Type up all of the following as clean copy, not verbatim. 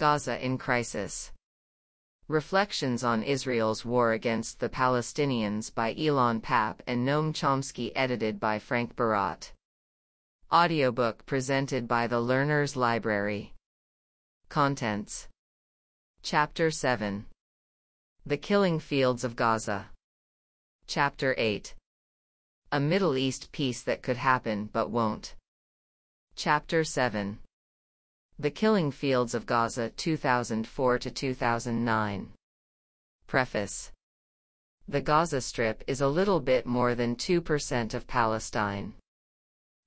Gaza in Crisis. Reflections on Israel's War Against the Palestinians by Ilan Pappe and Noam Chomsky, edited by Frank Barat. Audiobook presented by the Learner's Library. Contents. Chapter 7. The Killing Fields of Gaza. Chapter 8. A Middle East Peace That Could Happen But Won't. Chapter 7. The Killing Fields of Gaza 2004-2009. Preface. The Gaza Strip is a little bit more than 2% of Palestine.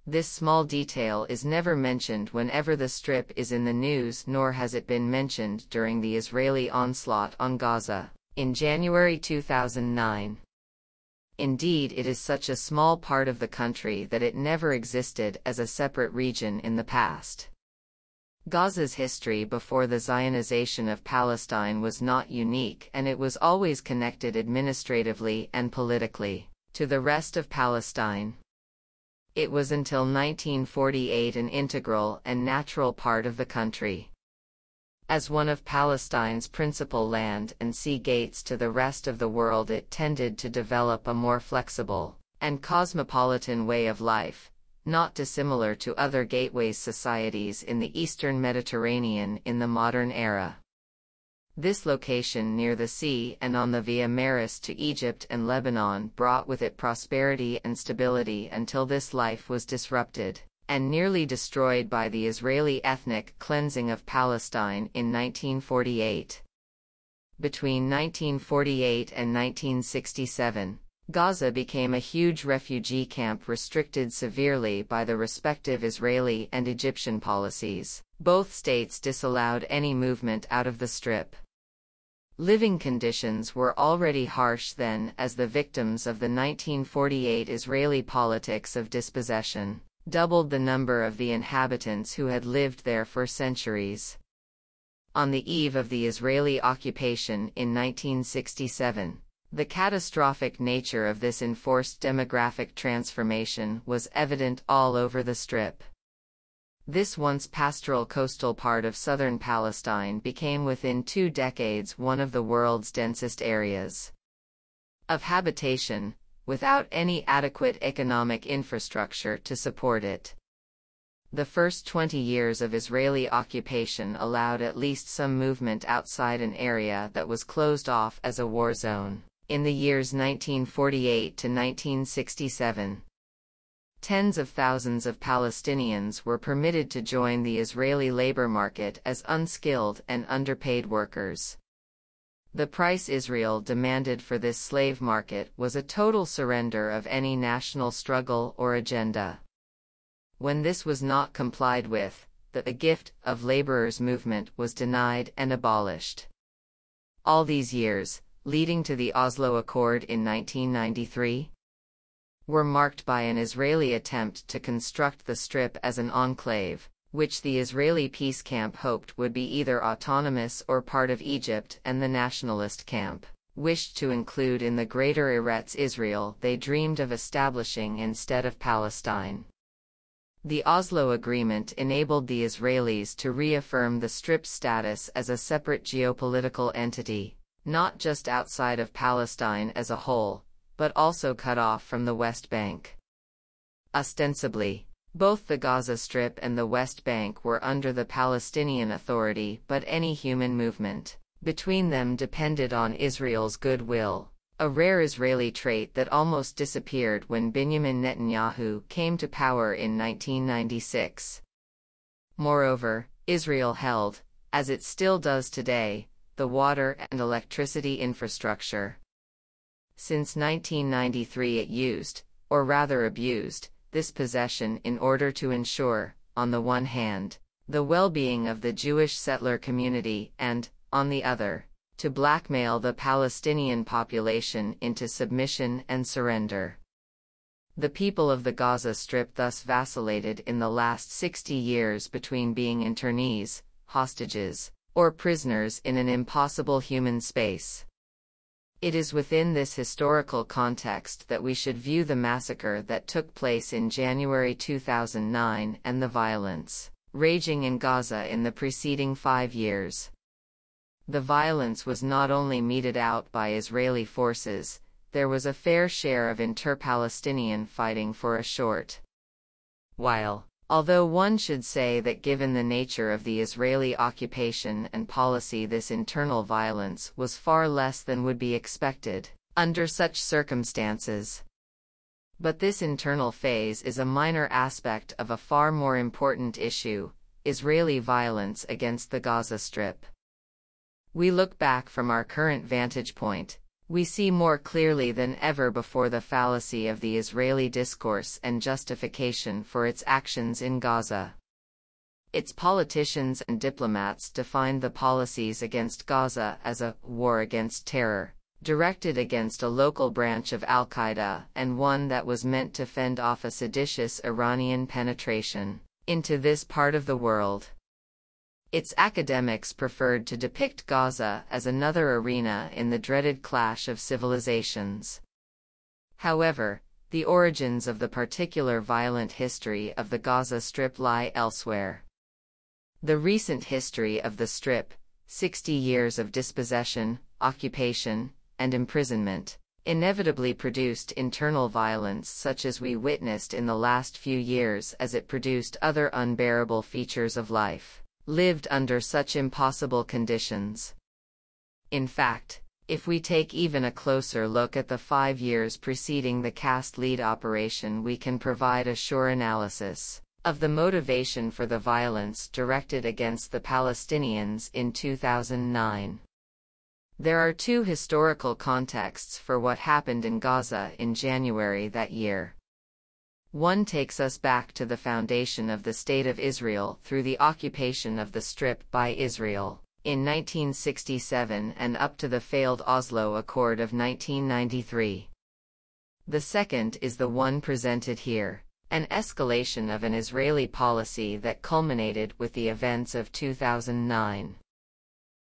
This small detail is never mentioned whenever the Strip is in the news, nor has it been mentioned during the Israeli onslaught on Gaza in January 2009. Indeed, it is such a small part of the country that it never existed as a separate region in the past. Gaza's history before the Zionization of Palestine was not unique, and it was always connected administratively and politically to the rest of Palestine. It was until 1948 an integral and natural part of the country. As one of Palestine's principal land and sea gates to the rest of the world, it tended to develop a more flexible and cosmopolitan way of life, not dissimilar to other gateway societies in the Eastern Mediterranean in the modern era. This location near the sea and on the Via Maris to Egypt and Lebanon brought with it prosperity and stability until this life was disrupted and nearly destroyed by the Israeli ethnic cleansing of Palestine in 1948. Between 1948 and 1967, Gaza became a huge refugee camp restricted severely by the respective Israeli and Egyptian policies. Both states disallowed any movement out of the Strip. Living conditions were already harsh then, as the victims of the 1948 Israeli politics of dispossession doubled the number of the inhabitants who had lived there for centuries. On the eve of the Israeli occupation in 1967, the catastrophic nature of this enforced demographic transformation was evident all over the Strip. This once pastoral coastal part of southern Palestine became within 2 decades one of the world's densest areas of habitation, without any adequate economic infrastructure to support it. The first 20 years of Israeli occupation allowed at least some movement outside an area that was closed off as a war zone. In the years 1948 to 1967, tens of thousands of Palestinians were permitted to join the Israeli labor market as unskilled and underpaid workers. The price Israel demanded for this slave market was a total surrender of any national struggle or agenda. When this was not complied with, the gift of laborers movement was denied and abolished. All these years, leading to the Oslo Accord in 1993, were marked by an Israeli attempt to construct the Strip as an enclave, which the Israeli peace camp hoped would be either autonomous or part of Egypt, and the nationalist camp wished to include in the greater Eretz Israel they dreamed of establishing instead of Palestine. The Oslo Agreement enabled the Israelis to reaffirm the Strip's status as a separate geopolitical entity, not just outside of Palestine as a whole, but also cut off from the West Bank. Ostensibly, both the Gaza Strip and the West Bank were under the Palestinian Authority, but any human movement between them depended on Israel's goodwill, a rare Israeli trait that almost disappeared when Benjamin Netanyahu came to power in 1996. Moreover, Israel held, as it still does today, the water and electricity infrastructure. Since 1993 it used, or rather abused, this possession in order to ensure, on the one hand, the well-being of the Jewish settler community and, on the other, to blackmail the Palestinian population into submission and surrender. The people of the Gaza Strip thus vacillated in the last 60 years between being internees, hostages, or prisoners in an impossible human space. It is within this historical context that we should view the massacre that took place in January 2009 and the violence raging in Gaza in the preceding 5 years. The violence was not only meted out by Israeli forces, there was a fair share of inter-Palestinian fighting for a short while. Although one should say that given the nature of the Israeli occupation and policy, this internal violence was far less than would be expected under such circumstances. But this internal phase is a minor aspect of a far more important issue, Israeli violence against the Gaza Strip. We look back from our current vantage point, we see more clearly than ever before the fallacy of the Israeli discourse and justification for its actions in Gaza. Its politicians and diplomats defined the policies against Gaza as a war against terror, directed against a local branch of al-Qaeda and one that was meant to fend off a seditious Iranian penetration into this part of the world. Its academics preferred to depict Gaza as another arena in the dreaded clash of civilizations. However, the origins of the particular violent history of the Gaza Strip lie elsewhere. The recent history of the Strip, 60 years of dispossession, occupation, and imprisonment, inevitably produced internal violence such as we witnessed in the last few years, as it produced other unbearable features of life lived under such impossible conditions. In fact, if we take even a closer look at the 5 years preceding the Cast Lead operation, we can provide a sure analysis of the motivation for the violence directed against the Palestinians in 2009. There are two historical contexts for what happened in Gaza in January that year. One takes us back to the foundation of the State of Israel through the occupation of the Strip by Israel in 1967 and up to the failed Oslo Accord of 1993. The second is the one presented here, an escalation of an Israeli policy that culminated with the events of 2009.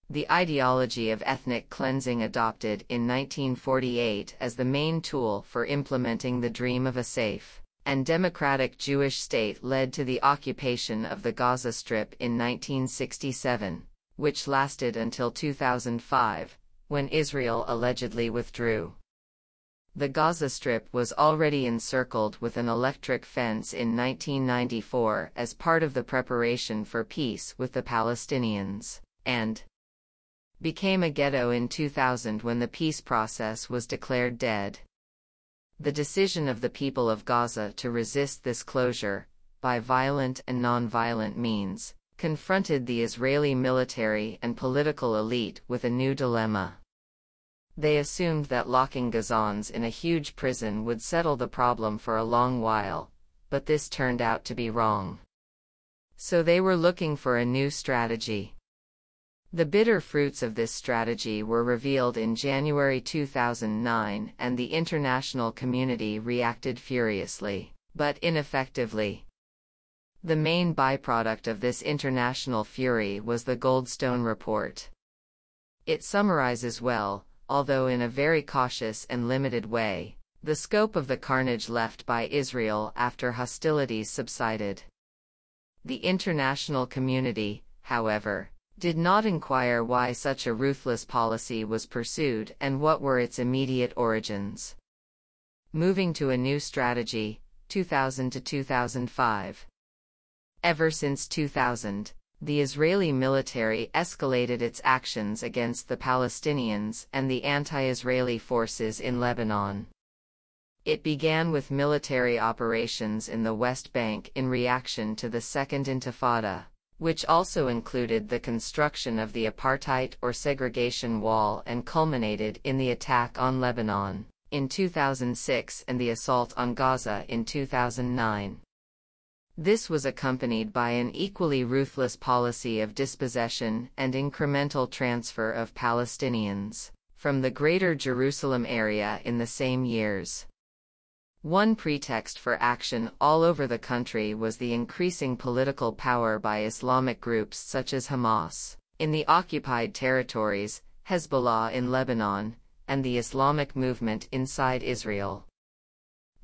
The ideology of ethnic cleansing adopted in 1948 as the main tool for implementing the dream of a safe and democratic Jewish state led to the occupation of the Gaza Strip in 1967, which lasted until 2005, when Israel allegedly withdrew. The Gaza Strip was already encircled with an electric fence in 1994 as part of the preparation for peace with the Palestinians, and became a ghetto in 2000 when the peace process was declared dead. The decision of the people of Gaza to resist this closure, by violent and non-violent means, confronted the Israeli military and political elite with a new dilemma. They assumed that locking Gazans in a huge prison would settle the problem for a long while, but this turned out to be wrong. So they were looking for a new strategy. The bitter fruits of this strategy were revealed in January 2009, and the international community reacted furiously, but ineffectively. The main byproduct of this international fury was the Goldstone Report. It summarizes well, although in a very cautious and limited way, the scope of the carnage left by Israel after hostilities subsided. The international community, however, did not inquire why such a ruthless policy was pursued and what were its immediate origins. Moving to a new strategy, 2000 to 2005. Ever since 2000, the Israeli military escalated its actions against the Palestinians and the anti-Israeli forces in Lebanon. It began with military operations in the West Bank in reaction to the Second Intifada, which also included the construction of the apartheid or segregation wall and culminated in the attack on Lebanon in 2006 and the assault on Gaza in 2009. This was accompanied by an equally ruthless policy of dispossession and incremental transfer of Palestinians from the Greater Jerusalem area in the same years. One pretext for action all over the country was the increasing political power by Islamic groups such as Hamas in the occupied territories, Hezbollah in Lebanon, and the Islamic movement inside Israel.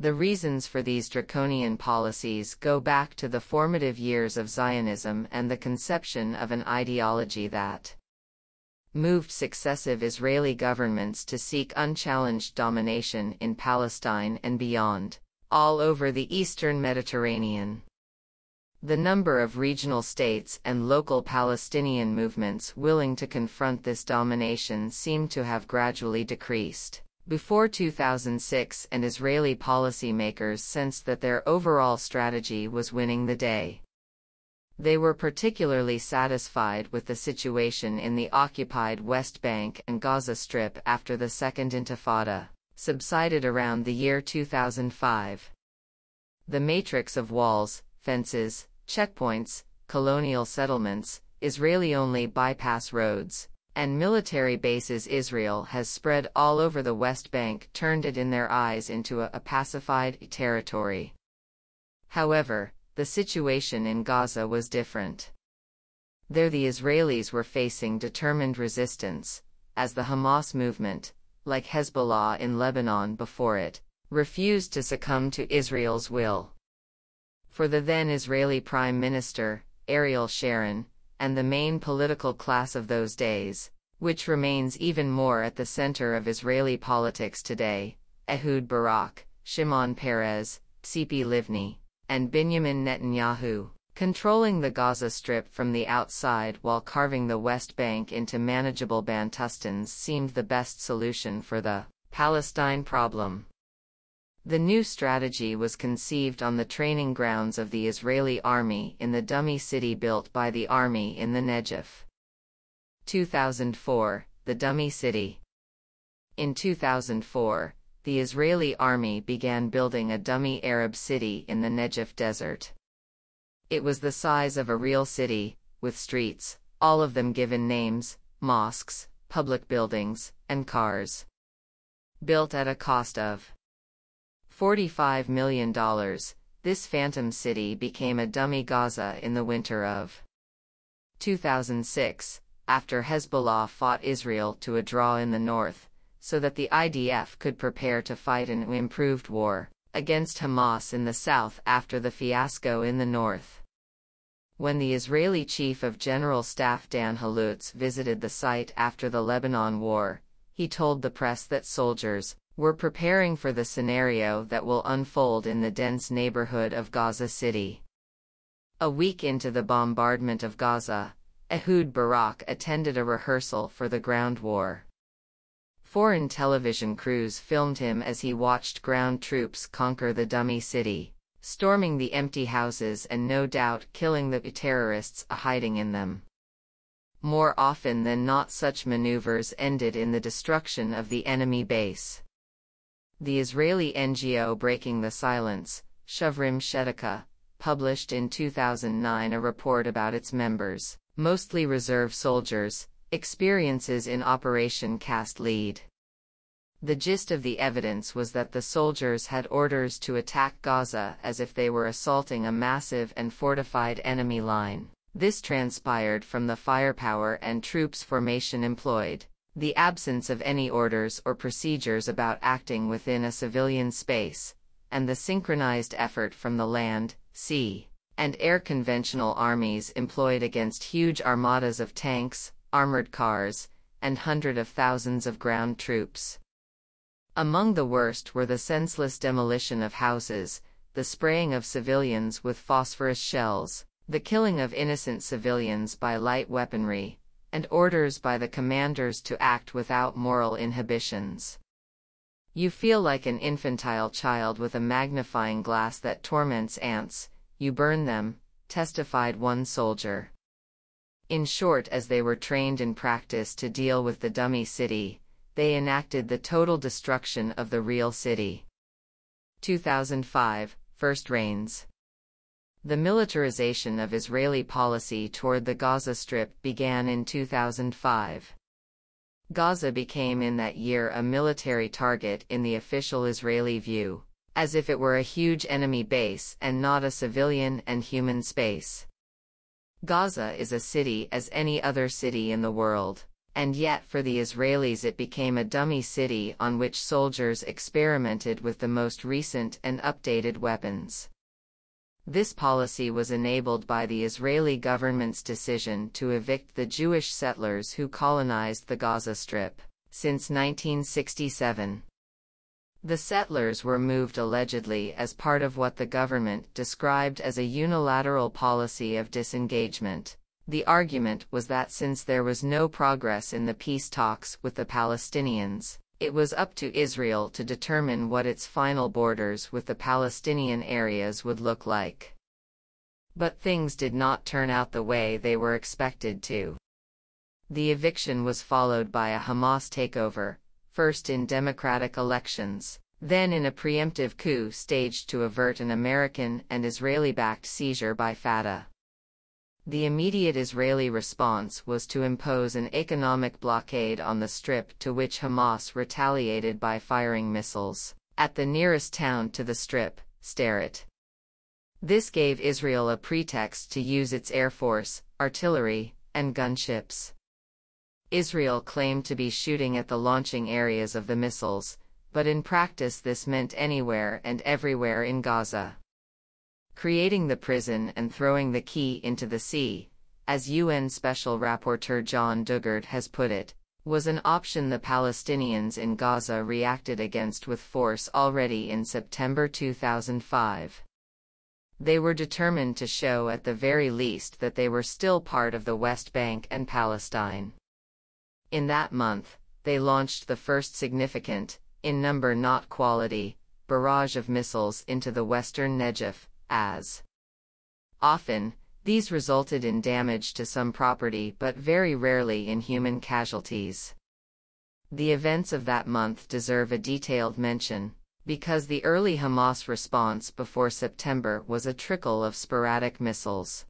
The reasons for these draconian policies go back to the formative years of Zionism and the conception of an ideology that moved successive Israeli governments to seek unchallenged domination in Palestine and beyond, all over the eastern Mediterranean. The number of regional states and local Palestinian movements willing to confront this domination seemed to have gradually decreased. Before 2006, and Israeli policymakers sensed that their overall strategy was winning the day. They were particularly satisfied with the situation in the occupied West Bank and Gaza Strip after the Second Intifada subsided around the year 2005. The matrix of walls, fences, checkpoints, colonial settlements, Israeli-only bypass roads, and military bases Israel has spread all over the West Bank turned it in their eyes into a pacified territory. However, the situation in Gaza was different. There the Israelis were facing determined resistance, as the Hamas movement, like Hezbollah in Lebanon before it, refused to succumb to Israel's will. For the then Israeli Prime Minister, Ariel Sharon, and the main political class of those days, which remains even more at the center of Israeli politics today, Ehud Barak, Shimon Peres, Tzipi Livni, and Benjamin Netanyahu, controlling the Gaza Strip from the outside while carving the West Bank into manageable bantustans seemed the best solution for the Palestine problem. The new strategy was conceived on the training grounds of the Israeli army in the dummy city built by the army in the Negev. 2004, the dummy city. In 2004, the Israeli army began building a dummy Arab city in the Negev desert. It was the size of a real city, with streets, all of them given names, mosques, public buildings, and cars. Built at a cost of $45 million, this phantom city became a dummy Gaza in the winter of 2006, after Hezbollah fought Israel to a draw in the north, so that the IDF could prepare to fight an improved war against Hamas in the south after the fiasco in the north. When the Israeli Chief of General Staff Dan Halutz visited the site after the Lebanon War, he told the press that soldiers were preparing for the scenario that will unfold in the dense neighborhood of Gaza City. A week into the bombardment of Gaza, Ehud Barak attended a rehearsal for the ground war. Foreign television crews filmed him as he watched ground troops conquer the dummy city, storming the empty houses and no doubt killing the terrorists hiding in them. More often than not, such maneuvers ended in the destruction of the enemy base. The Israeli NGO Breaking the Silence, Shavrim Shetika, published in 2009 a report about its members, mostly reserve soldiers, experiences in Operation Cast Lead. The gist of the evidence was that the soldiers had orders to attack Gaza as if they were assaulting a massive and fortified enemy line. This transpired from the firepower and troops formation employed, the absence of any orders or procedures about acting within a civilian space, and the synchronized effort from the land, sea, and air conventional armies employed against huge armadas of tanks, armored cars, and hundreds of thousands of ground troops. Among the worst were the senseless demolition of houses, the spraying of civilians with phosphorus shells, the killing of innocent civilians by light weaponry, and orders by the commanders to act without moral inhibitions. You feel like an infantile child with a magnifying glass that torments ants, you burn them, testified one soldier. In short, as they were trained in practice to deal with the dummy city, they enacted the total destruction of the real city. 2005, First Rains. The militarization of Israeli policy toward the Gaza Strip began in 2005. Gaza became in that year a military target in the official Israeli view, as if it were a huge enemy base and not a civilian and human space. Gaza is a city as any other city in the world, and yet for the Israelis it became a dummy city on which soldiers experimented with the most recent and updated weapons. This policy was enabled by the Israeli government's decision to evict the Jewish settlers who colonized the Gaza Strip since 1967. The settlers were moved allegedly as part of what the government described as a unilateral policy of disengagement. The argument was that since there was no progress in the peace talks with the Palestinians, it was up to Israel to determine what its final borders with the Palestinian areas would look like. But things did not turn out the way they were expected to. The eviction was followed by a Hamas takeover, first in democratic elections, then in a preemptive coup staged to avert an American and Israeli-backed seizure by Fatah. The immediate Israeli response was to impose an economic blockade on the Strip, to which Hamas retaliated by firing missiles at the nearest town to the Strip, Sderot. This gave Israel a pretext to use its air force, artillery, and gunships. Israel claimed to be shooting at the launching areas of the missiles, but in practice this meant anywhere and everywhere in Gaza. Creating the prison and throwing the key into the sea, as UN Special Rapporteur John Dugard has put it, was an option the Palestinians in Gaza reacted against with force already in September 2005. They were determined to show at the very least that they were still part of the West Bank and Palestine. In that month, they launched the first significant, in number not quality, barrage of missiles into the western Negev. As often, these resulted in damage to some property but very rarely in human casualties. The events of that month deserve a detailed mention, because the early Hamas response before September was a trickle of sporadic missiles.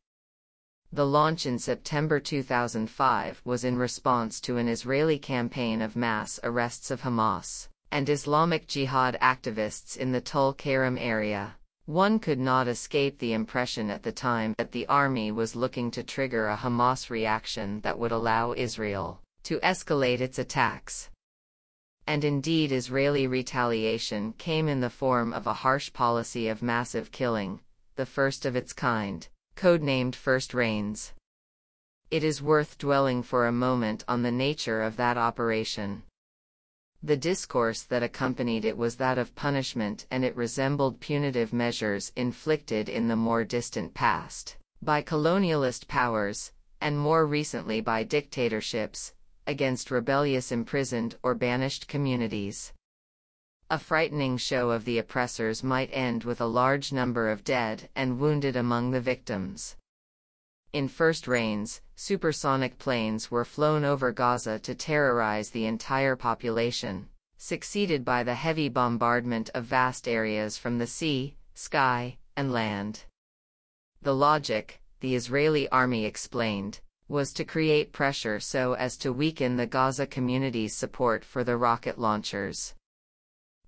The launch in September 2005 was in response to an Israeli campaign of mass arrests of Hamas and Islamic Jihad activists in the Tul Kerim area. One could not escape the impression at the time that the army was looking to trigger a Hamas reaction that would allow Israel to escalate its attacks. And indeed, Israeli retaliation came in the form of a harsh policy of massive killing, the first of its kind, codenamed First Rains. It is worth dwelling for a moment on the nature of that operation. The discourse that accompanied it was that of punishment, and it resembled punitive measures inflicted in the more distant past by colonialist powers, and more recently by dictatorships, against rebellious imprisoned or banished communities. A frightening show of the oppressors might end with a large number of dead and wounded among the victims. In First Rains, supersonic planes were flown over Gaza to terrorize the entire population, succeeded by the heavy bombardment of vast areas from the sea, sky, and land. The logic, the Israeli army explained, was to create pressure so as to weaken the Gaza community's support for the rocket launchers.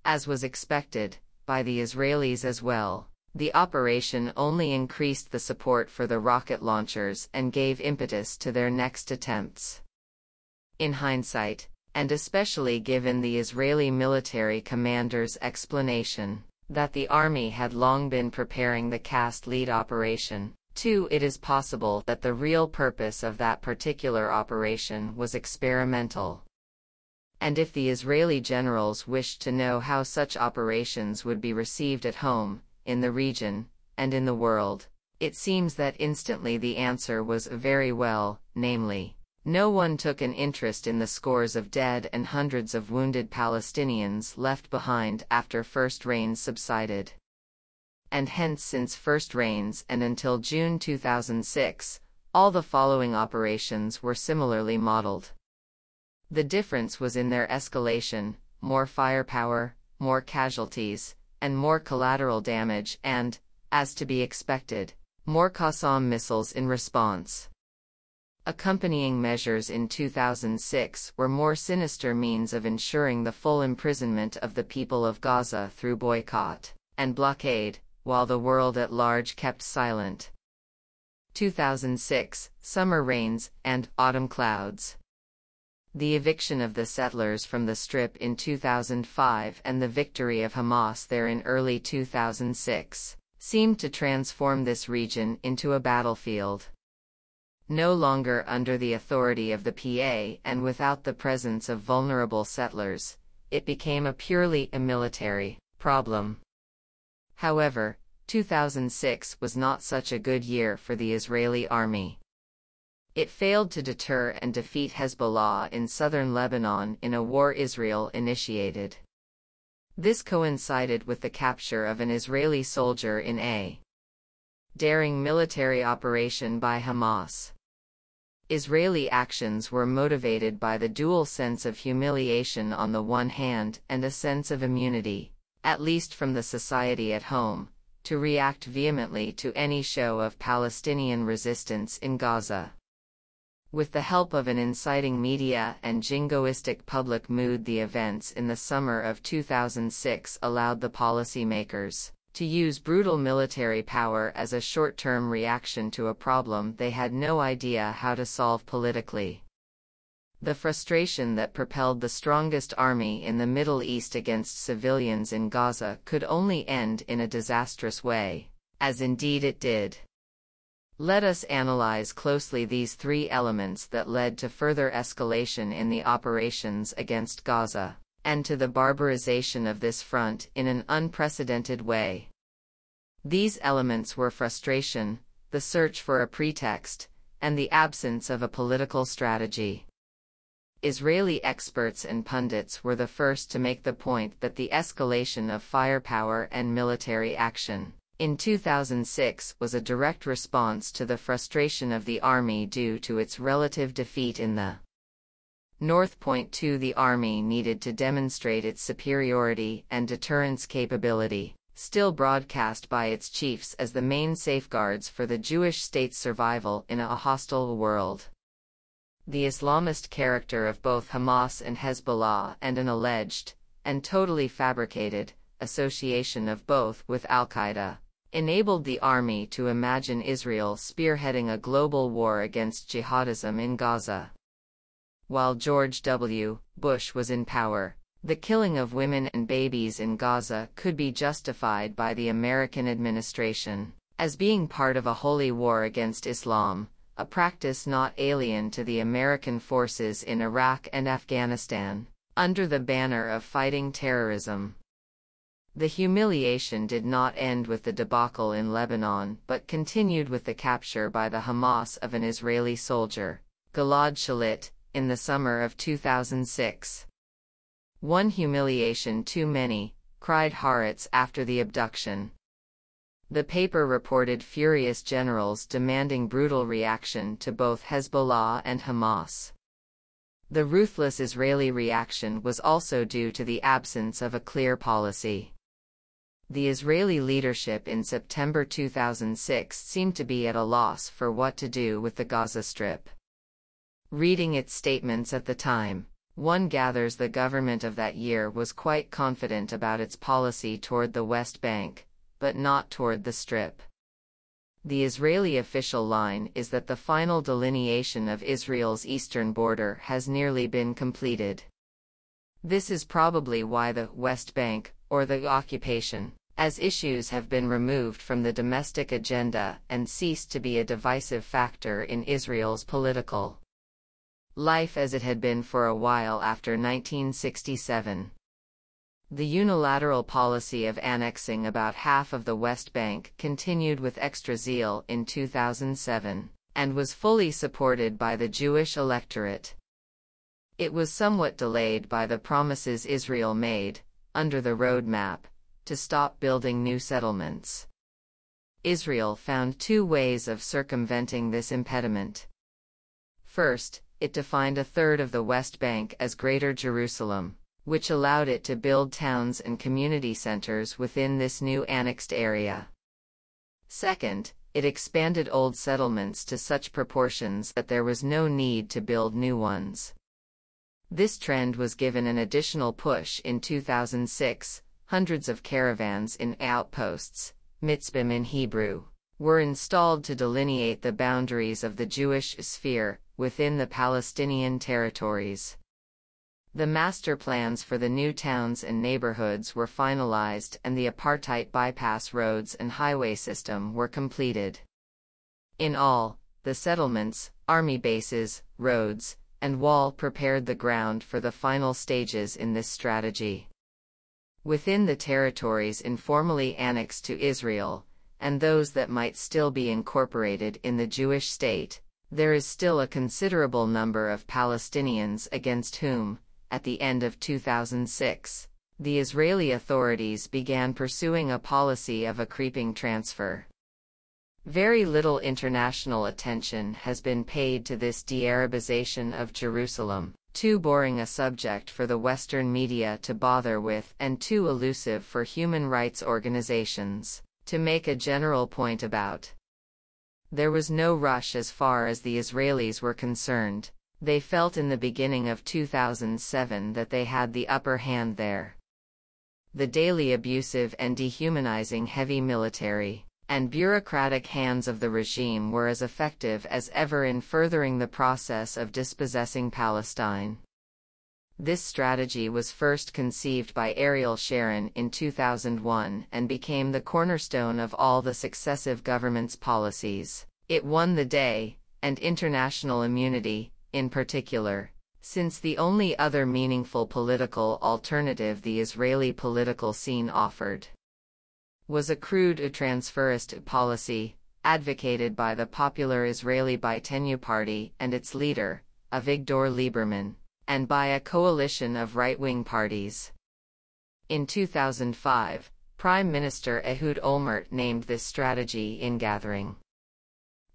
As was expected, by the Israelis as well, the operation only increased the support for the rocket launchers and gave impetus to their next attempts. In hindsight, and especially given the Israeli military commander's explanation that the army had long been preparing the cast lead operation, too, it is possible that the real purpose of that particular operation was experimental. And if the Israeli generals wished to know how such operations would be received at home, in the region, and in the world, it seems that instantly the answer was very well, namely, no one took an interest in the scores of dead and hundreds of wounded Palestinians left behind after First Rains subsided. And hence, since First Rains and until June 2006, all the following operations were similarly modeled. The difference was in their escalation: more firepower, more casualties, and more collateral damage, and, as to be expected, more Qassam missiles in response. Accompanying measures in 2006 were more sinister means of ensuring the full imprisonment of the people of Gaza through boycott and blockade, while the world at large kept silent. 2006, Summer Rains and Autumn Clouds. the eviction of the settlers from the Strip in 2005 and the victory of Hamas there in early 2006, seemed to transform this region into a battlefield. No longer under the authority of the PA and without the presence of vulnerable settlers, it became a purely military problem. However, 2006 was not such a good year for the Israeli army. It failed to deter and defeat Hezbollah in southern Lebanon in a war Israel initiated. This coincided with the capture of an Israeli soldier in a daring military operation by Hamas. Israeli actions were motivated by the dual sense of humiliation on the one hand and a sense of immunity, at least from the society at home, to react vehemently to any show of Palestinian resistance in Gaza. With the help of an inciting media and jingoistic public mood, the events in the summer of 2006 allowed the policymakers to use brutal military power as a short-term reaction to a problem they had no idea how to solve politically. The frustration that propelled the strongest army in the Middle East against civilians in Gaza could only end in a disastrous way, as indeed it did. Let us analyze closely these three elements that led to further escalation in the operations against Gaza, and to the barbarization of this front in an unprecedented way. These elements were frustration, the search for a pretext, and the absence of a political strategy. Israeli experts and pundits were the first to make the point that the escalation of firepower and military action in 2006 was a direct response to the frustration of the army due to its relative defeat in the North. Two, the army needed to demonstrate its superiority and deterrence capability, still broadcast by its chiefs as the main safeguards for the Jewish state's survival in a hostile world. The Islamist character of both Hamas and Hezbollah and an alleged, and totally fabricated, association of both with Al-Qaeda, enabled the army to imagine Israel spearheading a global war against jihadism in Gaza. While George W. Bush was in power, the killing of women and babies in Gaza could be justified by the American administration as being part of a holy war against Islam, a practice not alien to the American forces in Iraq and Afghanistan, under the banner of fighting terrorism. The humiliation did not end with the debacle in Lebanon but continued with the capture by the Hamas of an Israeli soldier, Gilad Shalit, in the summer of 2006. "One humiliation too many," cried Haaretz after the abduction. The paper reported furious generals demanding brutal reaction to both Hezbollah and Hamas. The ruthless Israeli reaction was also due to the absence of a clear policy. The Israeli leadership in September 2006 seemed to be at a loss for what to do with the Gaza Strip. Reading its statements at the time, one gathers the government of that year was quite confident about its policy toward the West Bank, but not toward the Strip. The Israeli official line is that the final delineation of Israel's eastern border has nearly been completed. This is probably why the West Bank, or the occupation, as issues have been removed from the domestic agenda and ceased to be a divisive factor in Israel's political life as it had been for a while after 1967. The unilateral policy of annexing about half of the West Bank continued with extra zeal in 2007, and was fully supported by the Jewish electorate. It was somewhat delayed by the promises Israel made, under the roadmap, to stop building new settlements. Israel found two ways of circumventing this impediment. First, it defined a third of the West Bank as Greater Jerusalem, which allowed it to build towns and community centers within this new annexed area. Second, it expanded old settlements to such proportions that there was no need to build new ones. This trend was given an additional push in 2006, hundreds of caravans in outposts, mitzvim in Hebrew, were installed to delineate the boundaries of the Jewish sphere within the Palestinian territories. The master plans for the new towns and neighborhoods were finalized and the apartheid bypass roads and highway system were completed. In all, the settlements, army bases, roads, and wall prepared the ground for the final stages in this strategy. Within the territories informally annexed to Israel, and those that might still be incorporated in the Jewish state, there is still a considerable number of Palestinians against whom, at the end of 2006, the Israeli authorities began pursuing a policy of a creeping transfer. Very little international attention has been paid to this de-Arabization of Jerusalem, too boring a subject for the Western media to bother with and too elusive for human rights organizations to make a general point about. There was no rush as far as the Israelis were concerned. They felt in the beginning of 2007 that they had the upper hand there. The daily abusive and dehumanizing heavy military and bureaucratic hands of the regime were as effective as ever in furthering the process of dispossessing Palestine. This strategy was first conceived by Ariel Sharon in 2001 and became the cornerstone of all the successive government's policies. It won the day, and international immunity, in particular, since the only other meaningful political alternative the Israeli political scene offered was a crude transferist policy, advocated by the popular Israeli Ba'Tenu party and its leader, Avigdor Lieberman, and by a coalition of right-wing parties. In 2005, Prime Minister Ehud Olmert named this strategy ingathering.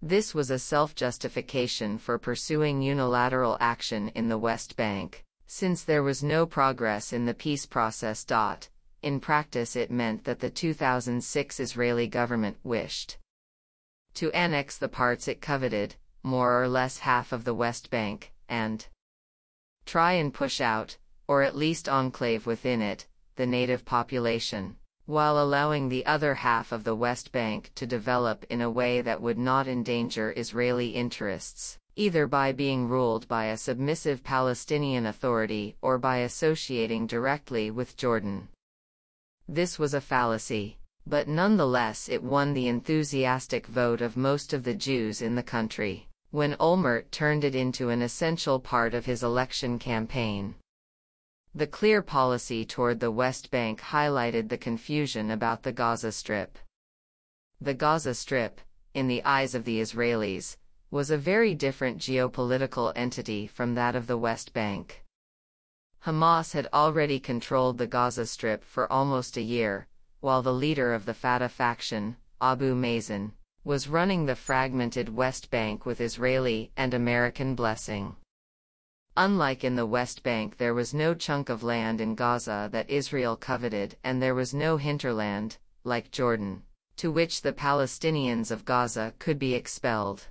This was a self-justification for pursuing unilateral action in the West Bank, since there was no progress in the peace process. In practice, it meant that the 2006 Israeli government wished to annex the parts it coveted, more or less half of the West Bank, and try and push out, or at least enclave within it, the native population, while allowing the other half of the West Bank to develop in a way that would not endanger Israeli interests, either by being ruled by a submissive Palestinian authority or by associating directly with Jordan. This was a fallacy, but nonetheless it won the enthusiastic vote of most of the Jews in the country, when Olmert turned it into an essential part of his election campaign. The clear policy toward the West Bank highlighted the confusion about the Gaza Strip. The Gaza Strip, in the eyes of the Israelis, was a very different geopolitical entity from that of the West Bank. Hamas had already controlled the Gaza Strip for almost a year, while the leader of the Fatah faction, Abu Mazen, was running the fragmented West Bank with Israeli and American blessing. Unlike in the West Bank, there was no chunk of land in Gaza that Israel coveted, and there was no hinterland, like Jordan, to which the Palestinians of Gaza could be expelled.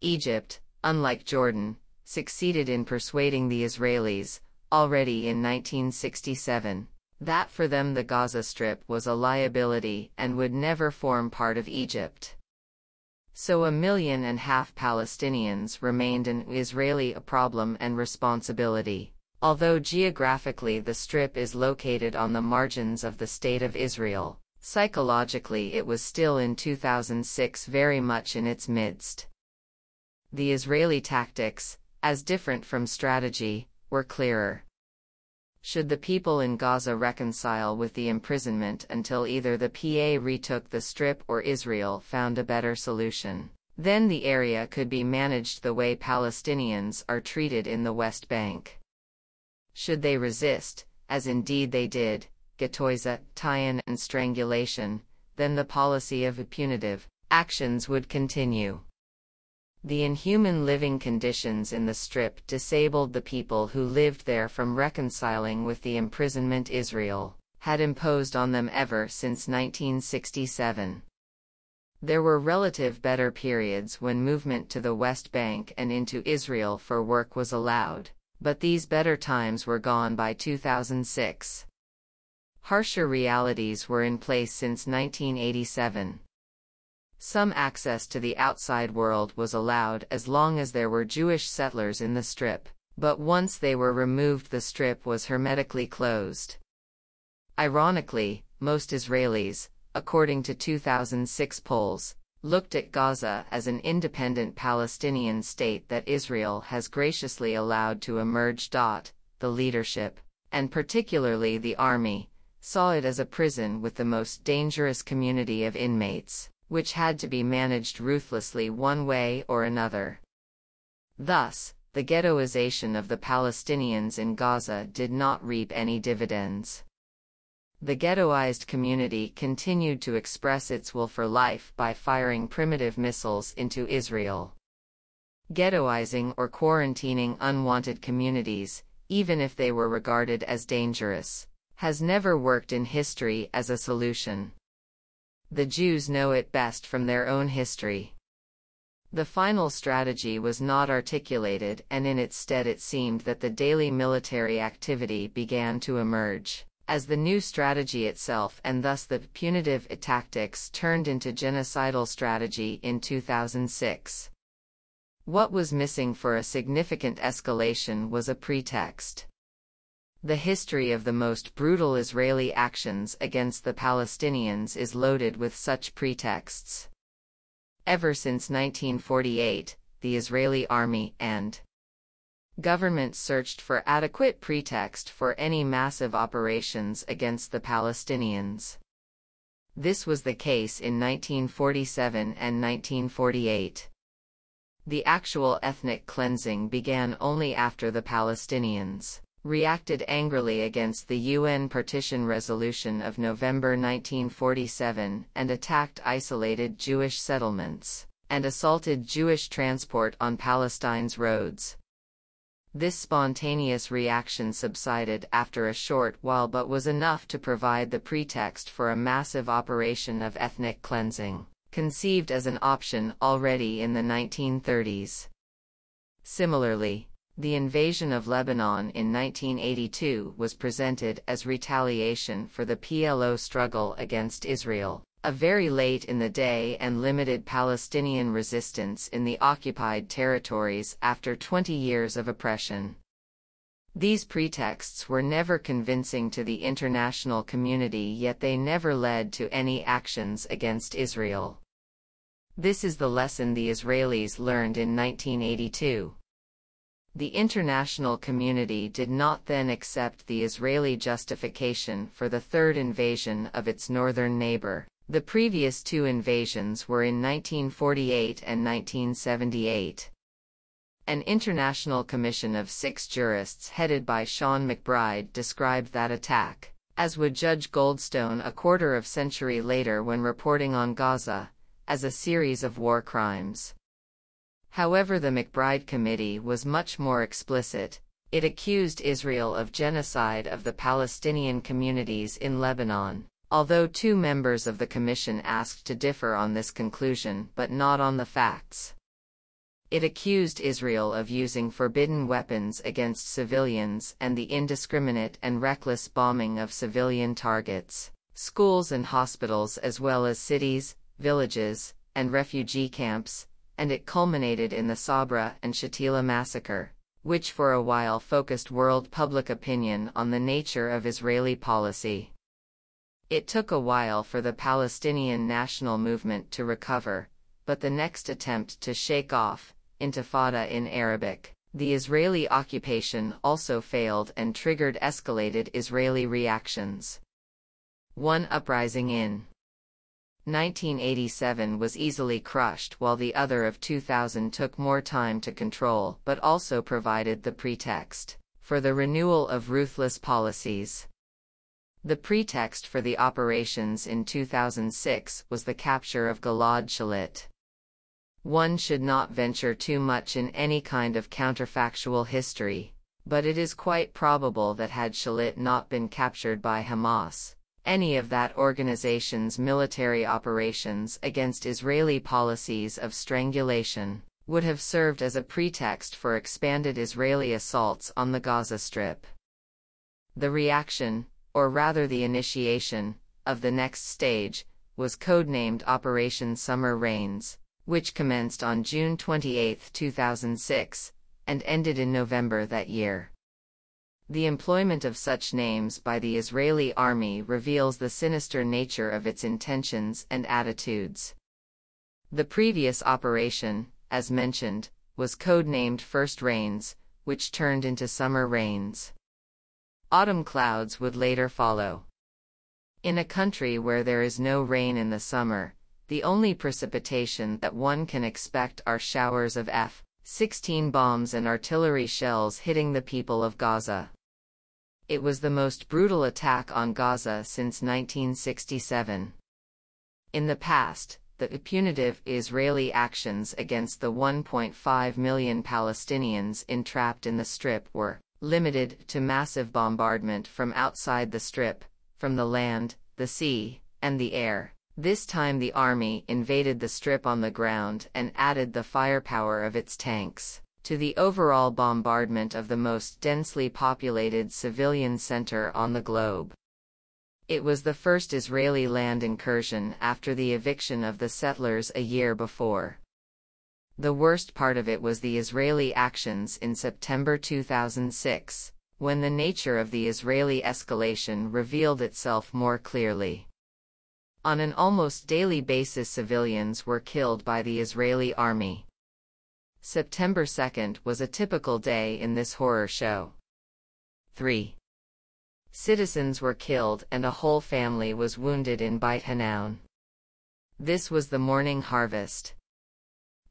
Egypt, unlike Jordan, succeeded in persuading the Israelis, already in 1967, that for them the Gaza Strip was a liability and would never form part of Egypt. So 1.5 million Palestinians remained an Israeli problem and responsibility, although geographically the Strip is located on the margins of the State of Israel. Psychologically it was still in 2006 very much in its midst. The Israeli tactics, as different from strategy, were clearer. Should the people in Gaza reconcile with the imprisonment until either the PA retook the Strip or Israel found a better solution, then the area could be managed the way Palestinians are treated in the West Bank. Should they resist, as indeed they did, Getoiza, tie-in, and strangulation, then the policy of punitive actions would continue. The inhuman living conditions in the Strip disabled the people who lived there from reconciling with the imprisonment Israel had imposed on them ever since 1967. There were relative better periods when movement to the West Bank and into Israel for work was allowed, but these better times were gone by 2006. Harsher realities were in place since 1987. Some access to the outside world was allowed as long as there were Jewish settlers in the Strip, but once they were removed, the strip was hermetically closed. Ironically, most Israelis, according to 2006 polls, looked at Gaza as an independent Palestinian state that Israel has graciously allowed to emerge. The leadership, and particularly the army, saw it as a prison with the most dangerous community of inmates, which had to be managed ruthlessly one way or another. Thus, the ghettoization of the Palestinians in Gaza did not reap any dividends. The ghettoized community continued to express its will for life by firing primitive missiles into Israel. Ghettoizing or quarantining unwanted communities, even if they were regarded as dangerous, has never worked in history as a solution. The Jews know it best from their own history. The final strategy was not articulated, and in its stead it seemed that the daily military activity began to emerge as the new strategy itself, and thus the punitive tactics turned into genocidal strategy in 2006. What was missing for a significant escalation was a pretext. The history of the most brutal Israeli actions against the Palestinians is loaded with such pretexts. Ever since 1948, the Israeli army and government searched for adequate pretext for any massive operations against the Palestinians. This was the case in 1947 and 1948. The actual ethnic cleansing began only after the Palestinians reacted angrily against the UN partition resolution of November 1947 and attacked isolated Jewish settlements and assaulted Jewish transport on Palestine's roads. This spontaneous reaction subsided after a short while, but was enough to provide the pretext for a massive operation of ethnic cleansing, conceived as an option already in the 1930s. Similarly, the invasion of Lebanon in 1982 was presented as retaliation for the PLO struggle against Israel, a very late in the day and limited Palestinian resistance in the occupied territories after 20 years of oppression. These pretexts were never convincing to the international community, yet they never led to any actions against Israel. This is the lesson the Israelis learned in 1982. The international community did not then accept the Israeli justification for the third invasion of its northern neighbor. The previous two invasions were in 1948 and 1978. An international commission of 6 jurists headed by Sean McBride described that attack, as would Judge Goldstone a quarter of century later when reporting on Gaza, as a series of war crimes. However, the McBride Committee was much more explicit. It accused Israel of genocide of the Palestinian communities in Lebanon, although 2 members of the commission asked to differ on this conclusion but not on the facts. It accused Israel of using forbidden weapons against civilians and the indiscriminate and reckless bombing of civilian targets, schools and hospitals, as well as cities, villages, and refugee camps, and it culminated in the Sabra and Shatila massacre, which for a while focused world public opinion on the nature of Israeli policy. It took a while for the Palestinian national movement to recover, but the next attempt to shake off, Intifada in Arabic, the Israeli occupation also failed and triggered escalated Israeli reactions. One uprising in 1987 was easily crushed, while the other of 2000 took more time to control but also provided the pretext for the renewal of ruthless policies. The pretext for the operations in 2006 was the capture of Gilad Shalit. One should not venture too much in any kind of counterfactual history, but it is quite probable that had Shalit not been captured by Hamas, any of that organization's military operations against Israeli policies of strangulation would have served as a pretext for expanded Israeli assaults on the Gaza Strip. The reaction, or rather the initiation, of the next stage was codenamed Operation Summer Rains, which commenced on June 28, 2006, and ended in November that year. The employment of such names by the Israeli army reveals the sinister nature of its intentions and attitudes. The previous operation, as mentioned, was codenamed First Rains, which turned into Summer Rains. Autumn clouds would later follow. In a country where there is no rain in the summer, the only precipitation that one can expect are showers of F-16 bombs and artillery shells hitting the people of Gaza. It was the most brutal attack on Gaza since 1967. In the past, the punitive Israeli actions against the 1.5 million Palestinians entrapped in the Strip were limited to massive bombardment from outside the Strip, from the land, the sea, and the air. This time the army invaded the Strip on the ground and added the firepower of its tanks to the overall bombardment of the most densely populated civilian center on the globe. It was the first Israeli land incursion after the eviction of the settlers a year before. The worst part of it was the Israeli actions in September 2006, when the nature of the Israeli escalation revealed itself more clearly. On an almost daily basis, civilians were killed by the Israeli army. September 2nd was a typical day in this horror show. 3 citizens were killed and a whole family was wounded in Beit Hanoun. This was the morning harvest.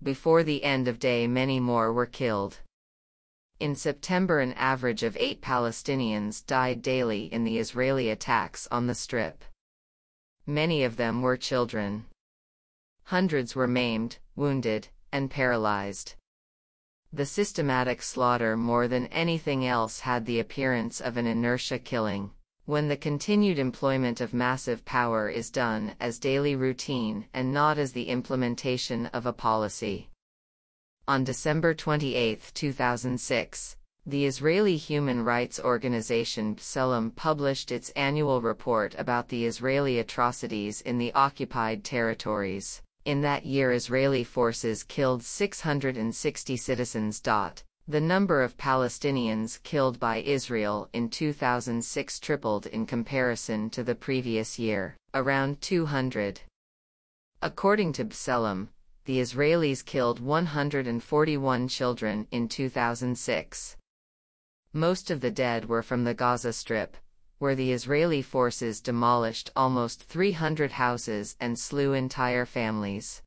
Before the end of day, many more were killed. In September, an average of 8 Palestinians died daily in the Israeli attacks on the Strip. Many of them were children. Hundreds were maimed, wounded, and paralyzed. The systematic slaughter more than anything else had the appearance of an inertia killing, when the continued employment of massive power is done as daily routine and not as the implementation of a policy. On December 28, 2006, the Israeli human rights organization B'Tselem published its annual report about the Israeli atrocities in the occupied territories. In that year, Israeli forces killed 660 citizens. The number of Palestinians killed by Israel in 2006 tripled in comparison to the previous year, around 200. According to B'Tselem, the Israelis killed 141 children in 2006. Most of the dead were from the Gaza Strip, where the Israeli forces demolished almost 300 houses and slew entire families.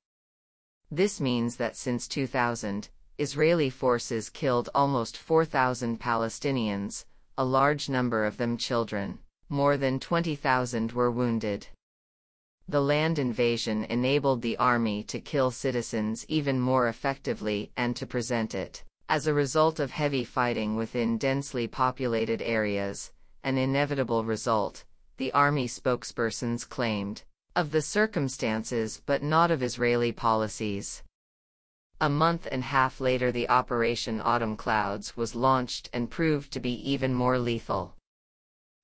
This means that since 2000, Israeli forces killed almost 4,000 Palestinians, a large number of them children. More than 20,000 were wounded. The land invasion enabled the army to kill citizens even more effectively and to present it, as a result of heavy fighting within densely populated areas, an inevitable result, the army spokespersons claimed, of the circumstances but not of Israeli policies. A month and a half later, the Operation Autumn Clouds was launched and proved to be even more lethal.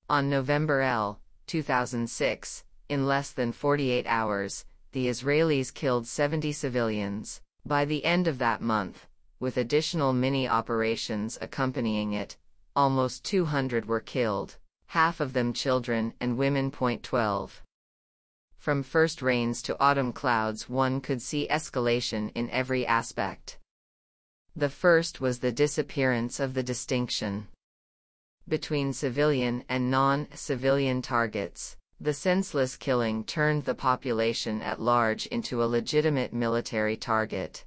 On November 2006, in less than 48 hours, the Israelis killed 70 civilians. By the end of that month, with additional mini-operations accompanying it, almost 200 were killed, half of them children and women. 12. From First Rains to Autumn Clouds, one could see escalation in every aspect. The first was the disappearance of the distinction between civilian and non-civilian targets. The senseless killing turned the population at large into a legitimate military target.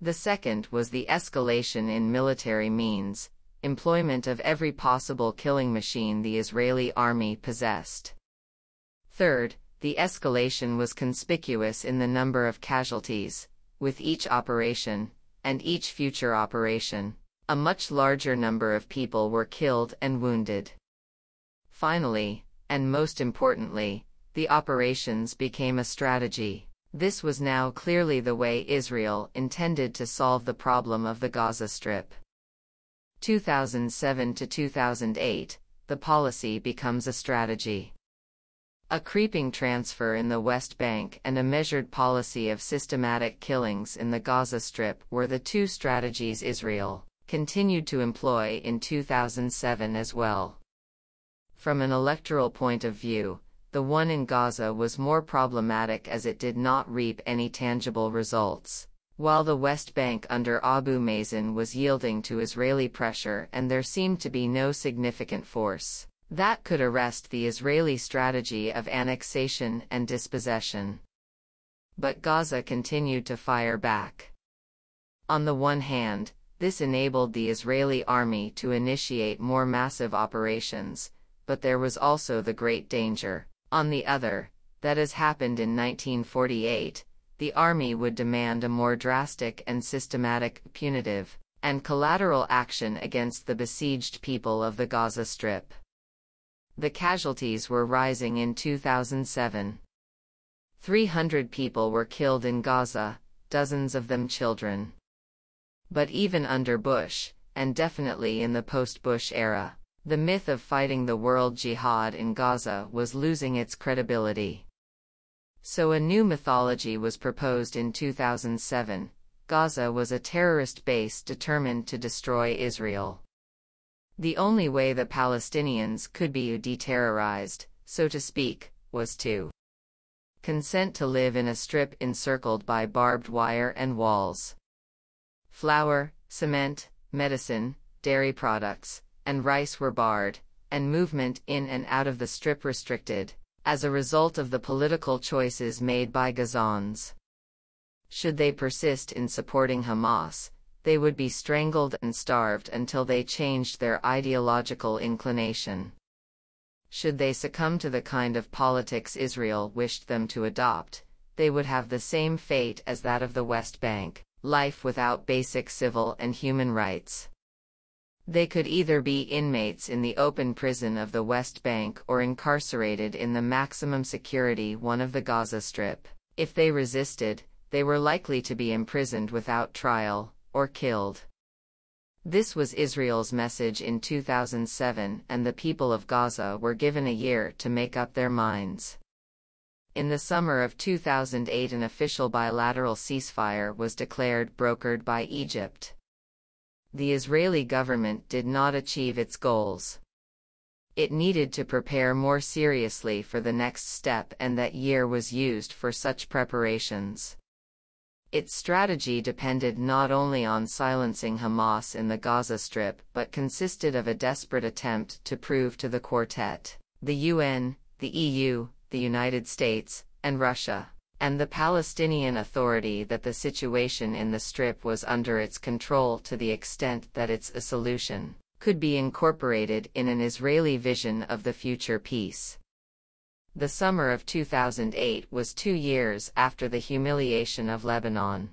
The second was the escalation in military means, employment of every possible killing machine the Israeli army possessed. Third, the escalation was conspicuous in the number of casualties. With each operation, and each future operation, a much larger number of people were killed and wounded. Finally, and most importantly, the operations became a strategy. This was now clearly the way Israel intended to solve the problem of the Gaza Strip. 2007 to 2008, the policy becomes a strategy. A creeping transfer in the West Bank and a measured policy of systematic killings in the Gaza Strip were the two strategies Israel continued to employ in 2007 as well. From an electoral point of view, the one in Gaza was more problematic as it did not reap any tangible results, while the West Bank under Abu Mazen was yielding to Israeli pressure and there seemed to be no significant force that could arrest the Israeli strategy of annexation and dispossession. But Gaza continued to fire back. On the one hand, this enabled the Israeli army to initiate more massive operations, but there was also the great danger, on the other, that as happened in 1948, the army would demand a more drastic and systematic, punitive, and collateral action against the besieged people of the Gaza Strip. The casualties were rising in 2007. 300 people were killed in Gaza, dozens of them children. But even under Bush, and definitely in the post-Bush era, the myth of fighting the world jihad in Gaza was losing its credibility. So a new mythology was proposed in 2007. Gaza was a terrorist base determined to destroy Israel. The only way the Palestinians could be de-terrorized, so to speak, was to consent to live in a strip encircled by barbed wire and walls. Flour, cement, medicine, dairy products, and rice were barred, and movement in and out of the strip restricted, as a result of the political choices made by Gazans. Should they persist in supporting Hamas, they would be strangled and starved until they changed their ideological inclination. Should they succumb to the kind of politics Israel wished them to adopt, they would have the same fate as that of the West Bank, life without basic civil and human rights. They could either be inmates in the open prison of the West Bank or incarcerated in the maximum security one of the Gaza Strip. If they resisted, they were likely to be imprisoned without trial, or killed. This was Israel's message in 2007, and the people of Gaza were given a year to make up their minds. In the summer of 2008, an official bilateral ceasefire was declared, brokered by Egypt. The Israeli government did not achieve its goals. It needed to prepare more seriously for the next step, and that year was used for such preparations. Its strategy depended not only on silencing Hamas in the Gaza Strip, but consisted of a desperate attempt to prove to the Quartet, the UN, the EU, the United States, and Russia, and the Palestinian Authority that the situation in the Strip was under its control to the extent that its solution could be incorporated in an Israeli vision of the future peace. The summer of 2008 was 2 years after the humiliation of Lebanon.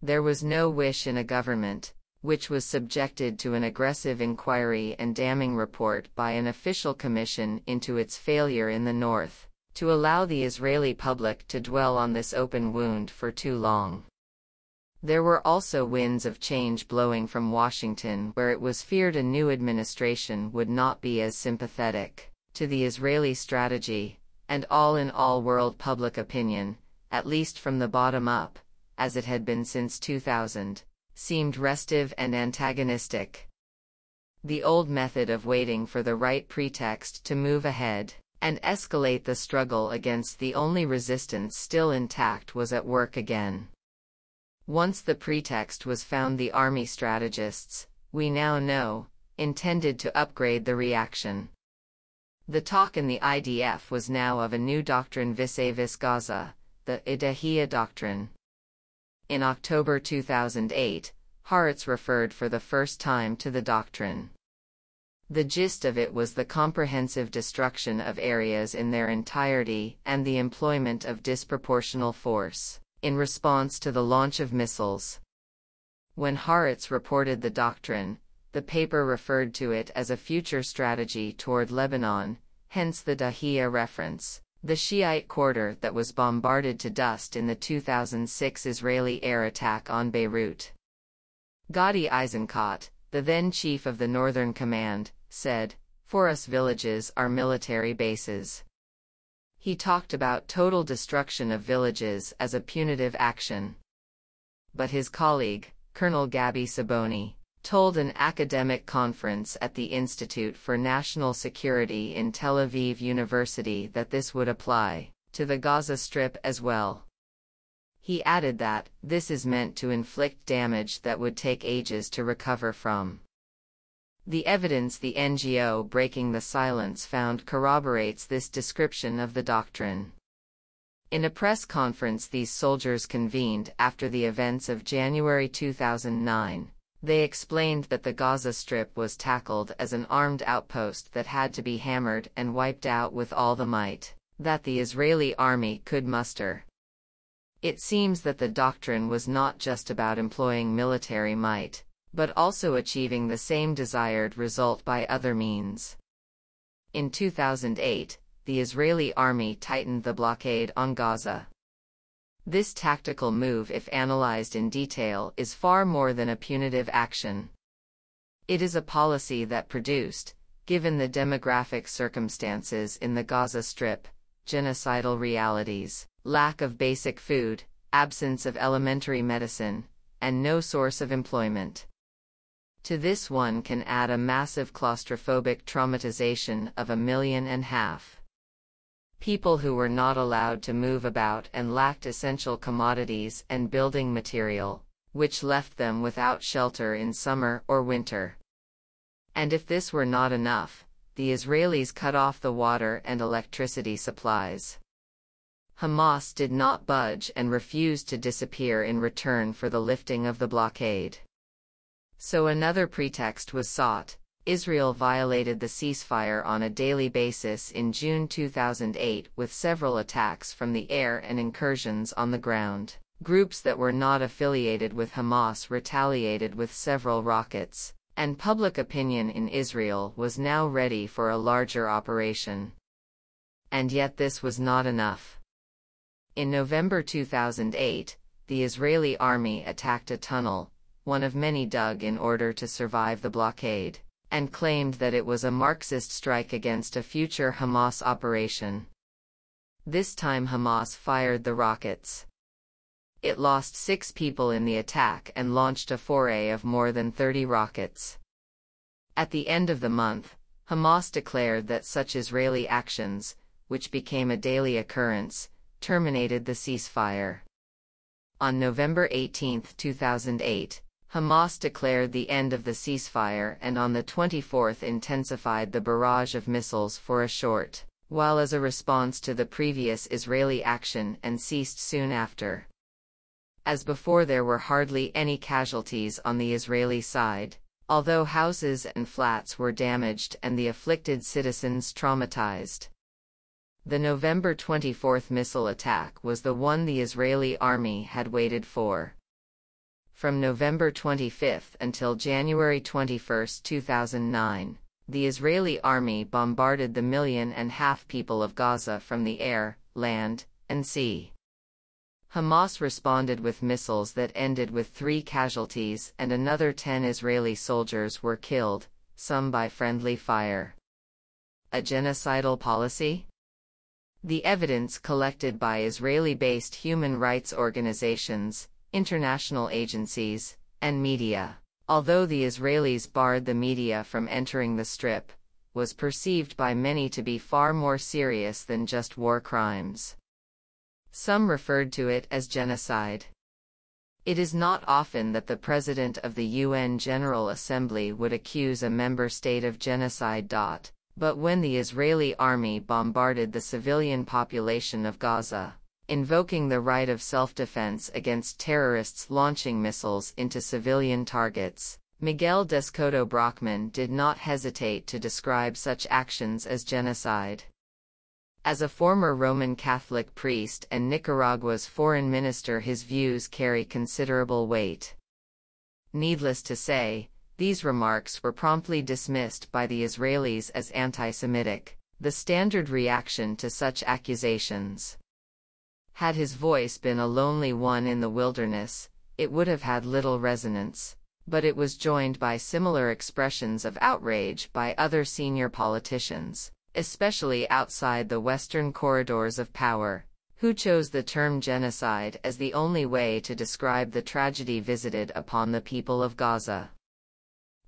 There was no wish in a government, which was subjected to an aggressive inquiry and damning report by an official commission into its failure in the north, to allow the Israeli public to dwell on this open wound for too long. There were also winds of change blowing from Washington, where it was feared a new administration would not be as sympathetic to the Israeli strategy, and all in all world public opinion, at least from the bottom up, as it had been since 2000, seemed restive and antagonistic. The old method of waiting for the right pretext to move ahead and escalate the struggle against the only resistance still intact was at work again. Once the pretext was found, the army strategists, we now know, intended to upgrade the reaction. The talk in the IDF was now of a new doctrine vis-a-vis Gaza, the Idahiya doctrine. In October 2008, Haaretz referred for the first time to the doctrine. The gist of it was the comprehensive destruction of areas in their entirety and the employment of disproportional force in response to the launch of missiles. When Haaretz reported the doctrine, the paper referred to it as a future strategy toward Lebanon, hence the Dahiya reference, the Shiite quarter that was bombarded to dust in the 2006 Israeli air attack on Beirut. Gadi Eisenkot, the then chief of the Northern Command, said, "For us, villages are military bases." He talked about total destruction of villages as a punitive action. But his colleague, Colonel Gabi Saboni, told an academic conference at the Institute for National Security in Tel Aviv University that this would apply to the Gaza Strip as well. He added that this is meant to inflict damage that would take ages to recover from. The evidence the NGO Breaking the Silence found corroborates this description of the doctrine. In a press conference these soldiers convened after the events of January 2009, they explained that the Gaza Strip was tackled as an armed outpost that had to be hammered and wiped out with all the might that the Israeli army could muster. It seems that the doctrine was not just about employing military might, but also achieving the same desired result by other means. In 2008, the Israeli army tightened the blockade on Gaza. This tactical move, if analyzed in detail, is far more than a punitive action. It is a policy that produced, given the demographic circumstances in the Gaza Strip, genocidal realities, lack of basic food, absence of elementary medicine, and no source of employment. To this one can add a massive claustrophobic traumatization of 1.5 million. People who were not allowed to move about and lacked essential commodities and building material, which left them without shelter in summer or winter. And if this were not enough, the Israelis cut off the water and electricity supplies. Hamas did not budge and refused to disappear in return for the lifting of the blockade. So another pretext was sought. Israel violated the ceasefire on a daily basis in June 2008 with several attacks from the air and incursions on the ground. Groups that were not affiliated with Hamas retaliated with several rockets, and public opinion in Israel was now ready for a larger operation. And yet this was not enough. In November 2008, the Israeli army attacked a tunnel, one of many dug in order to survive the blockade, and claimed that it was a Marxist strike against a future Hamas operation. This time Hamas fired the rockets. It lost 6 people in the attack and launched a foray of more than 30 rockets. At the end of the month, Hamas declared that such Israeli actions, which became a daily occurrence, terminated the ceasefire. On November 18, 2008, Hamas declared the end of the ceasefire and on the 24th intensified the barrage of missiles for a short while as a response to the previous Israeli action and ceased soon after. As before, there were hardly any casualties on the Israeli side, although houses and flats were damaged and the afflicted citizens traumatized. The November 24th missile attack was the one the Israeli army had waited for. From November 25 until January 21, 2009, the Israeli army bombarded the 1.5 million people of Gaza from the air, land, and sea. Hamas responded with missiles that ended with 3 casualties and another 10 Israeli soldiers were killed, some by friendly fire. A genocidal policy? The evidence collected by Israeli-based human rights organizations, international agencies, and media, although the Israelis barred the media from entering the Strip, was perceived by many to be far more serious than just war crimes. Some referred to it as genocide. It is not often that the President of the UN General Assembly would accuse a member state of genocide. But when the Israeli army bombarded the civilian population of Gaza, invoking the right of self-defense against terrorists launching missiles into civilian targets, Miguel d'Escoto Brockmann did not hesitate to describe such actions as genocide. As a former Roman Catholic priest and Nicaragua's foreign minister, his views carry considerable weight. Needless to say, these remarks were promptly dismissed by the Israelis as anti-Semitic, the standard reaction to such accusations. Had his voice been a lonely one in the wilderness, it would have had little resonance, but it was joined by similar expressions of outrage by other senior politicians, especially outside the Western corridors of power, who chose the term genocide as the only way to describe the tragedy visited upon the people of Gaza.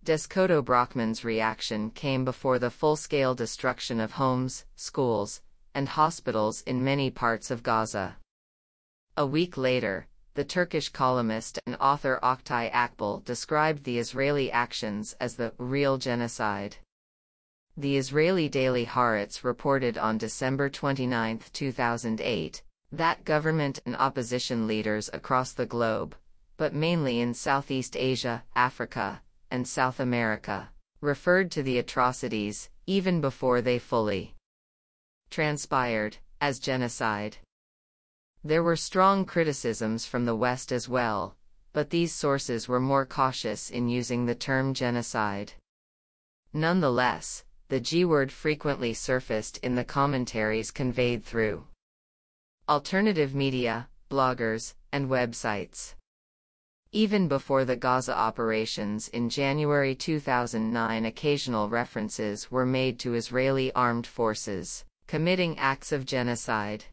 d'Escoto Brockmann's reaction came before the full-scale destruction of homes, schools, and hospitals in many parts of Gaza. A week later, the Turkish columnist and author Oktay Akbal described the Israeli actions as the real genocide. The Israeli daily Haaretz reported on December 29, 2008, that government and opposition leaders across the globe, but mainly in Southeast Asia, Africa, and South America, referred to the atrocities, even before they fully transpired, as genocide. There were strong criticisms from the West as well, but these sources were more cautious in using the term genocide. Nonetheless, the G-word frequently surfaced in the commentaries conveyed through alternative media, bloggers, and websites. Even before the Gaza operations in January 2009, occasional references were made to Israeli armed forces committing acts of genocide.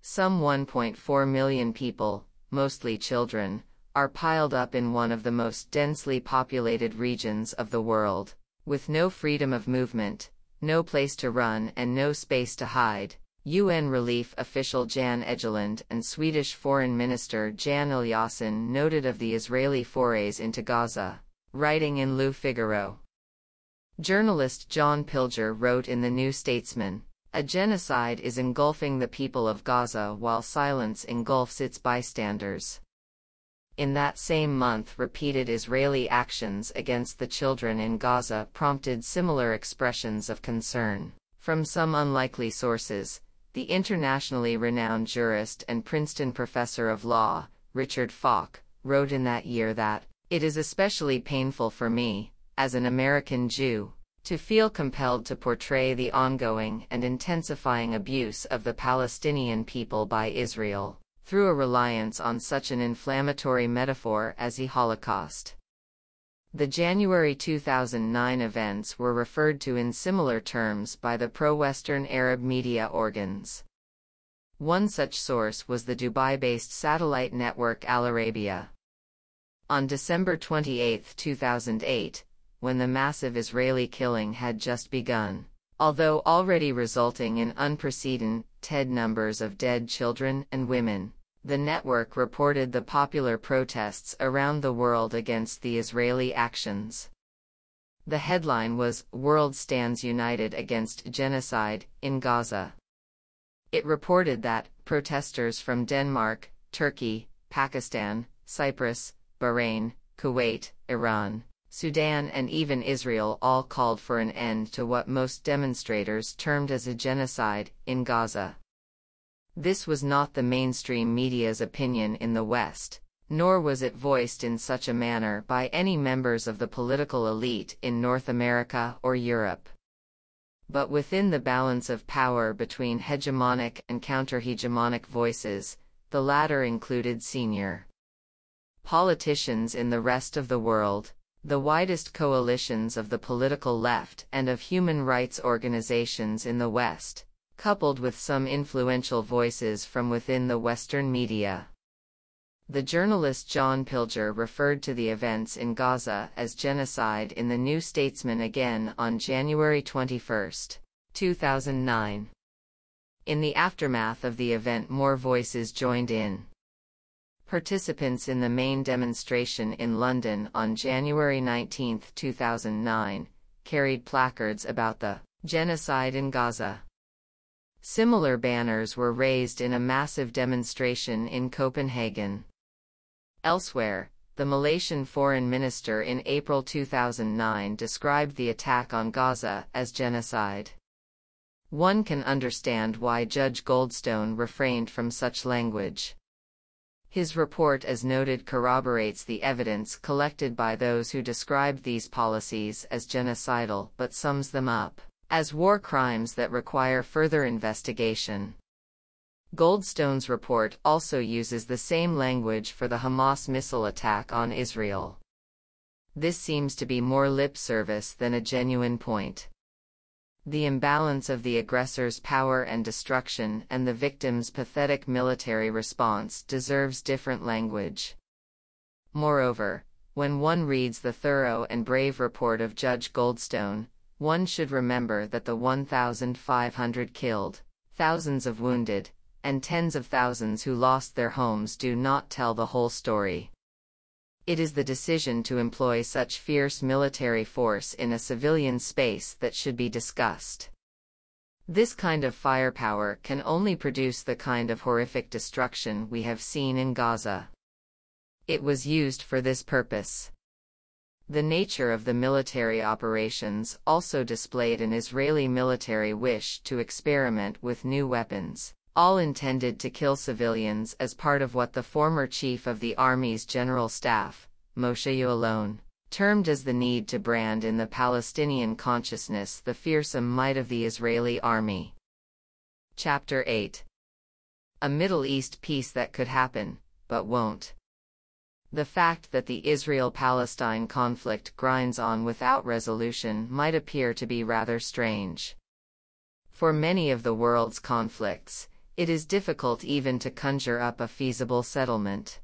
Some 1.4 million people, mostly children, are piled up in one of the most densely populated regions of the world, with no freedom of movement, no place to run and no space to hide. UN relief official Jan Egeland and Swedish Foreign Minister Jan Eliasson noted of the Israeli forays into Gaza, writing in Le Figaro. Journalist John Pilger wrote in The New Statesman, "A genocide is engulfing the people of Gaza while silence engulfs its bystanders." In that same month, repeated Israeli actions against the children in Gaza prompted similar expressions of concern from some unlikely sources. The internationally renowned jurist and Princeton professor of law, Richard Falk, wrote in that year that, "It is especially painful for me, as an American Jew, to feel compelled to portray the ongoing and intensifying abuse of the Palestinian people by Israel, through a reliance on such an inflammatory metaphor as the Holocaust." The January 2009 events were referred to in similar terms by the pro-Western Arab media organs. One such source was the Dubai-based satellite network Al Arabiya. On December 28, 2008, when the massive Israeli killing had just begun, although already resulting in unprecedented numbers of dead children and women, the network reported the popular protests around the world against the Israeli actions. The headline was, "World Stands United Against Genocide in Gaza." It reported that protesters from Denmark, Turkey, Pakistan, Cyprus, Bahrain, Kuwait, Iran, Sudan and even Israel all called for an end to what most demonstrators termed as a genocide in Gaza. This was not the mainstream media's opinion in the West, nor was it voiced in such a manner by any members of the political elite in North America or Europe. But within the balance of power between hegemonic and counter-hegemonic voices, the latter included senior politicians in the rest of the world, the widest coalitions of the political left and of human rights organizations in the West, coupled with some influential voices from within the Western media. The journalist John Pilger referred to the events in Gaza as genocide in The New Statesman again on January 21, 2009. In the aftermath of the event, more voices joined in. Participants in the main demonstration in London on January 19, 2009, carried placards about the genocide in Gaza. Similar banners were raised in a massive demonstration in Copenhagen. Elsewhere, the Malaysian foreign minister in April 2009 described the attack on Gaza as genocide. One can understand why Judge Goldstone refrained from such language. His report, as noted, corroborates the evidence collected by those who described these policies as genocidal, but sums them up as war crimes that require further investigation. Goldstone's report also uses the same language for the Hamas missile attack on Israel. This seems to be more lip service than a genuine point. The imbalance of the aggressor's power and destruction and the victim's pathetic military response deserves different language. Moreover, When one reads the thorough and brave report of Judge Goldstone, one should remember that the 1,500 killed, thousands of wounded, and tens of thousands who lost their homes do not tell the whole story. It is the decision to employ such fierce military force in a civilian space that should be discussed. This kind of firepower can only produce the kind of horrific destruction we have seen in Gaza. It was used for this purpose. The nature of the military operations also displayed an Israeli military wish to experiment with new weapons, all intended to kill civilians as part of what the former chief of the Army's General Staff, Moshe Ya'alon, termed as the need to brand in the Palestinian consciousness the fearsome might of the Israeli Army. Chapter 8. A Middle East peace that could happen, but won't. The fact that the Israel-Palestine conflict grinds on without resolution might appear to be rather strange. For many of the world's conflicts, it is difficult even to conjure up a feasible settlement.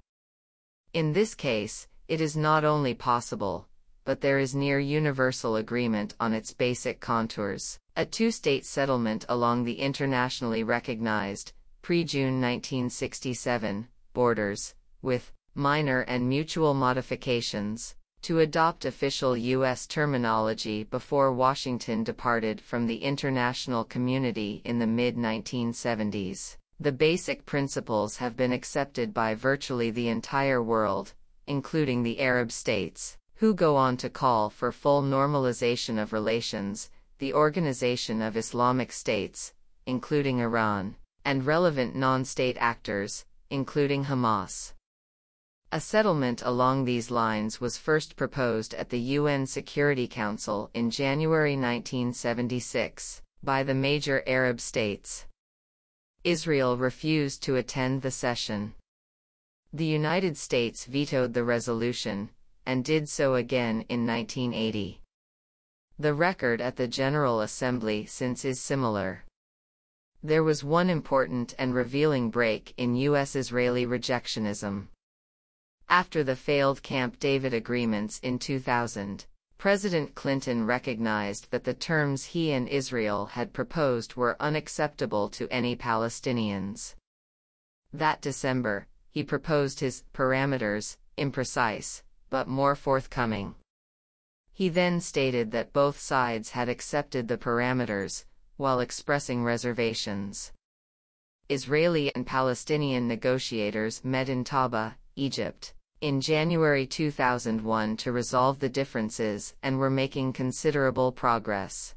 In this case, it is not only possible, but there is near universal agreement on its basic contours: a two-state settlement along the internationally recognized, pre-June 1967, borders, with minor and mutual modifications, to adopt official U.S. terminology before Washington departed from the international community in the mid-1970s. The basic principles have been accepted by virtually the entire world, including the Arab states, who go on to call for full normalization of relations, the Organization of Islamic States, including Iran, and relevant non-state actors, including Hamas. A settlement along these lines was first proposed at the UN Security Council in January 1976, by the major Arab states. Israel refused to attend the session. The United States vetoed the resolution, and did so again in 1980. The record at the General Assembly since is similar. There was one important and revealing break in U.S.-Israeli rejectionism. After the failed Camp David agreements in 2000, President Clinton recognized that the terms he and Israel had proposed were unacceptable to any Palestinians. That December, he proposed his parameters, imprecise, but more forthcoming. He then stated that both sides had accepted the parameters, while expressing reservations. Israeli and Palestinian negotiators met in Taba, Egypt, in January 2001 to resolve the differences and were making considerable progress.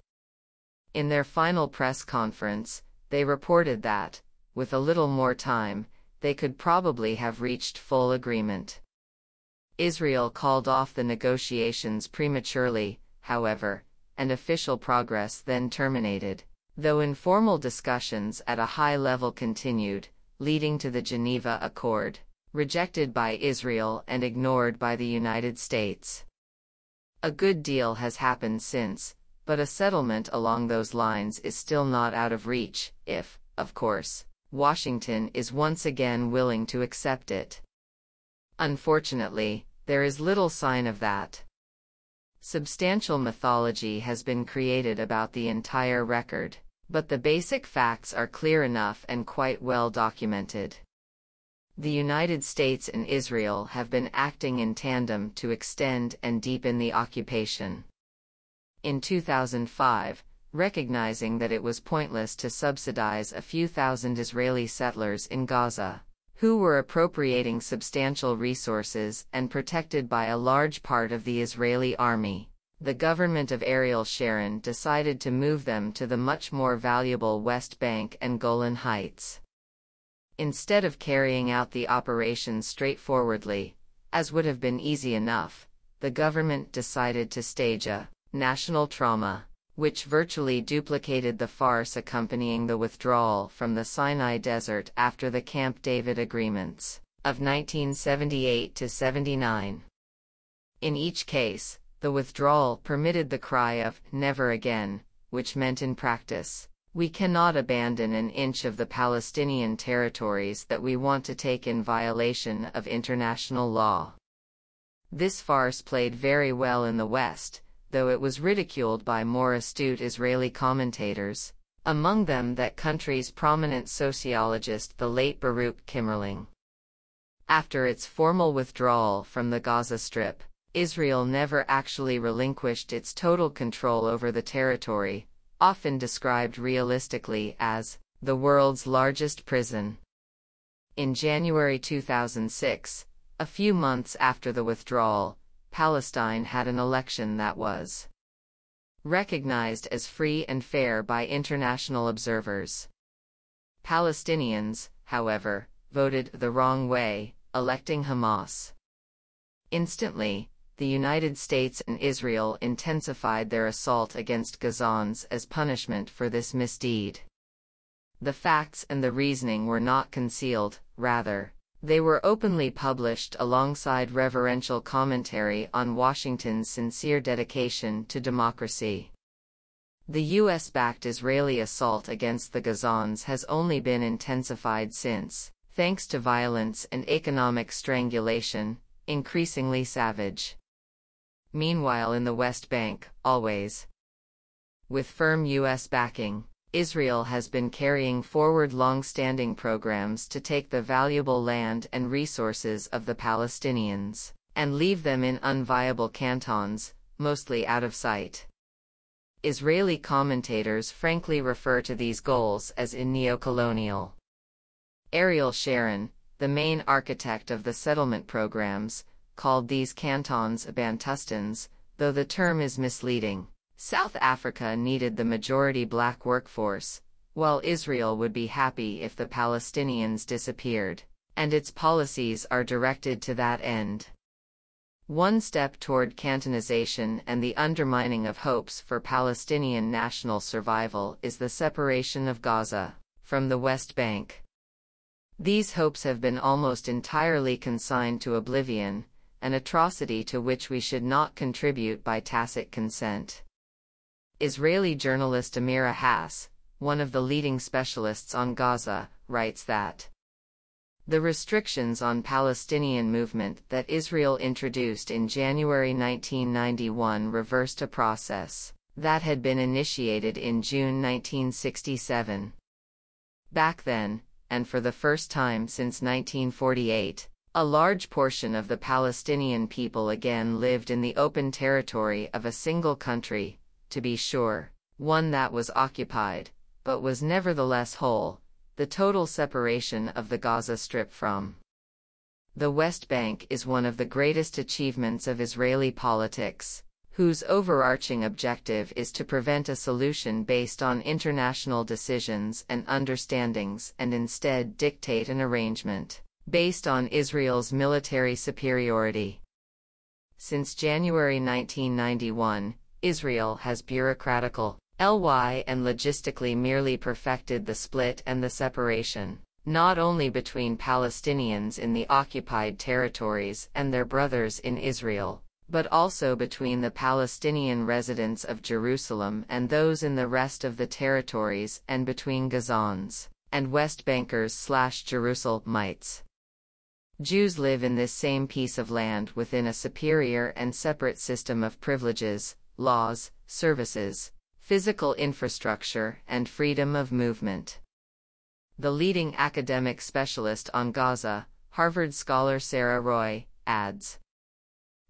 In their final press conference, they reported that, with a little more time, they could probably have reached full agreement. Israel called off the negotiations prematurely, however, and official progress then terminated, though informal discussions at a high level continued, leading to the Geneva Accord, rejected by Israel and ignored by the United States. A good deal has happened since, but a settlement along those lines is still not out of reach, if, of course, Washington is once again willing to accept it. Unfortunately, there is little sign of that. Substantial mythology has been created about the entire record, but the basic facts are clear enough and quite well documented. The United States and Israel have been acting in tandem to extend and deepen the occupation. In 2005, recognizing that it was pointless to subsidize a few thousand Israeli settlers in Gaza, who were appropriating substantial resources and protected by a large part of the Israeli army, the government of Ariel Sharon decided to move them to the much more valuable West Bank and Golan Heights. Instead of carrying out the operation straightforwardly, as would have been easy enough, the government decided to stage a national trauma, which virtually duplicated the farce accompanying the withdrawal from the Sinai Desert after the Camp David agreements of 1978 to 79. In each case, the withdrawal permitted the cry of "never again," which meant in practice, "We cannot abandon an inch of the Palestinian territories that we want to take in violation of international law." This farce played very well in the West, though it was ridiculed by more astute Israeli commentators, among them that country's prominent sociologist the late Baruch Kimmerling. After its formal withdrawal from the Gaza Strip, Israel never actually relinquished its total control over the territory, often described realistically as the world's largest prison. In January 2006, a few months after the withdrawal, Palestine had an election that was recognized as free and fair by international observers. Palestinians, however, voted the wrong way, electing Hamas. Instantly, the United States and Israel intensified their assault against Gazans as punishment for this misdeed. The facts and the reasoning were not concealed, rather, they were openly published alongside reverential commentary on Washington's sincere dedication to democracy. The U.S.-backed Israeli assault against the Gazans has only been intensified since, thanks to violence and economic strangulation, increasingly savage. Meanwhile, in the West Bank, always with firm U.S. backing, Israel has been carrying forward long-standing programs to take the valuable land and resources of the Palestinians, and leave them in unviable cantons, mostly out of sight. Israeli commentators frankly refer to these goals as in neocolonial. Ariel Sharon, the main architect of the settlement programs, called these cantons Bantustans, though the term is misleading. South Africa needed the majority black workforce, while Israel would be happy if the Palestinians disappeared, and its policies are directed to that end. One step toward cantonization and the undermining of hopes for Palestinian national survival is the separation of Gaza from the West Bank. These hopes have been almost entirely consigned to oblivion, an atrocity to which we should not contribute by tacit consent. Israeli journalist Amira Hass, one of the leading specialists on Gaza, writes that the restrictions on Palestinian movement that Israel introduced in January 1991 reversed a process that had been initiated in June 1967. Back then, and for the first time since 1948, a large portion of the Palestinian people again lived in the open territory of a single country, to be sure, one that was occupied, but was nevertheless whole, the total separation of the Gaza Strip from the West Bank is one of the greatest achievements of Israeli politics, whose overarching objective is to prevent a solution based on international decisions and understandings and instead dictate an arrangement based on Israel's military superiority. Since January 1991, Israel has bureaucratical, ly and logistically merely perfected the split and the separation, not only between Palestinians in the occupied territories and their brothers in Israel, but also between the Palestinian residents of Jerusalem and those in the rest of the territories and between Gazans and West Bankers/Jerusalemites. Jews live in this same piece of land within a superior and separate system of privileges, laws, services, physical infrastructure, and freedom of movement. The leading academic specialist on Gaza, Harvard scholar Sarah Roy, adds,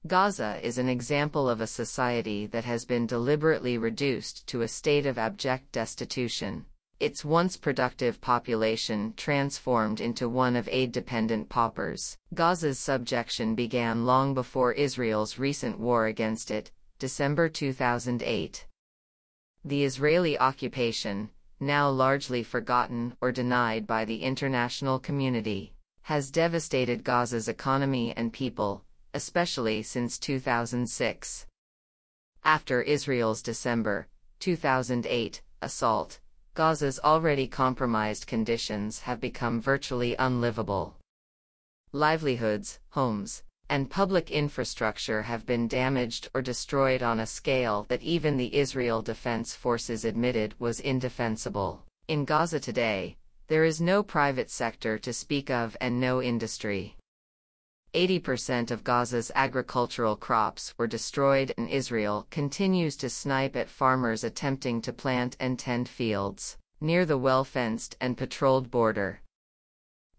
Gaza is an example of a society that has been deliberately reduced to a state of abject destitution, its once productive population transformed into one of aid-dependent paupers. Gaza's subjection began long before Israel's recent war against it, December 2008. The Israeli occupation, now largely forgotten or denied by the international community, has devastated Gaza's economy and people, especially since 2006. After Israel's December 2008 assault, Gaza's already compromised conditions have become virtually unlivable. Livelihoods, homes, and public infrastructure have been damaged or destroyed on a scale that even the Israel Defense Forces admitted was indefensible. In Gaza today, there is no private sector to speak of and no industry. 80% of Gaza's agricultural crops were destroyed, and Israel continues to snipe at farmers attempting to plant and tend fields near the well-fenced and patrolled border.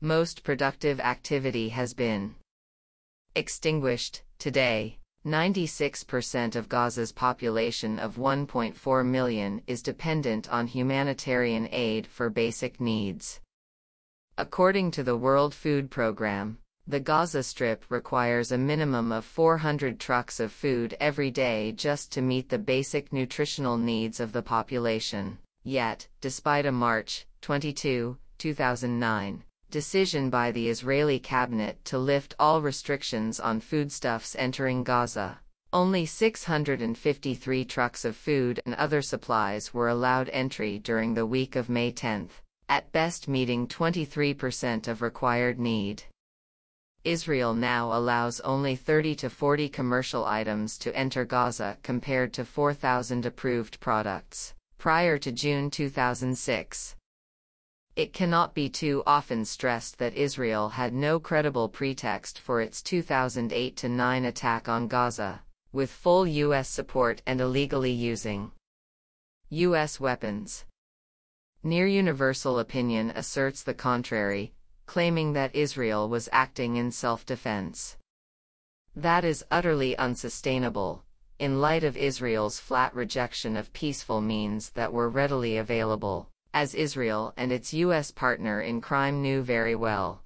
Most productive activity has been extinguished. Today, 96% of Gaza's population of 1.4 million is dependent on humanitarian aid for basic needs. According to the World Food Programme, the Gaza Strip requires a minimum of 400 trucks of food every day just to meet the basic nutritional needs of the population. Yet, despite a March 22, 2009, decision by the Israeli cabinet to lift all restrictions on foodstuffs entering Gaza, only 653 trucks of food and other supplies were allowed entry during the week of May 10, at best meeting 23% of required need. Israel now allows only 30 to 40 commercial items to enter Gaza compared to 4,000 approved products prior to June 2006. It cannot be too often stressed that Israel had no credible pretext for its 2008-9 attack on Gaza, with full U.S. support and illegally using U.S. weapons. Near universal opinion asserts the contrary, claiming that Israel was acting in self-defense. That is utterly unsustainable, in light of Israel's flat rejection of peaceful means that were readily available, as Israel and its U.S. partner in crime knew very well.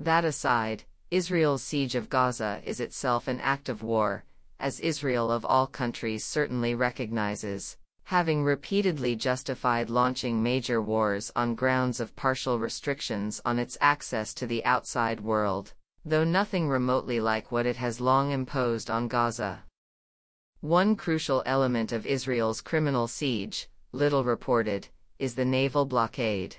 That aside, Israel's siege of Gaza is itself an act of war, as Israel of all countries certainly recognizes, having repeatedly justified launching major wars on grounds of partial restrictions on its access to the outside world, though nothing remotely like what it has long imposed on Gaza. One crucial element of Israel's criminal siege, little reported, is the naval blockade.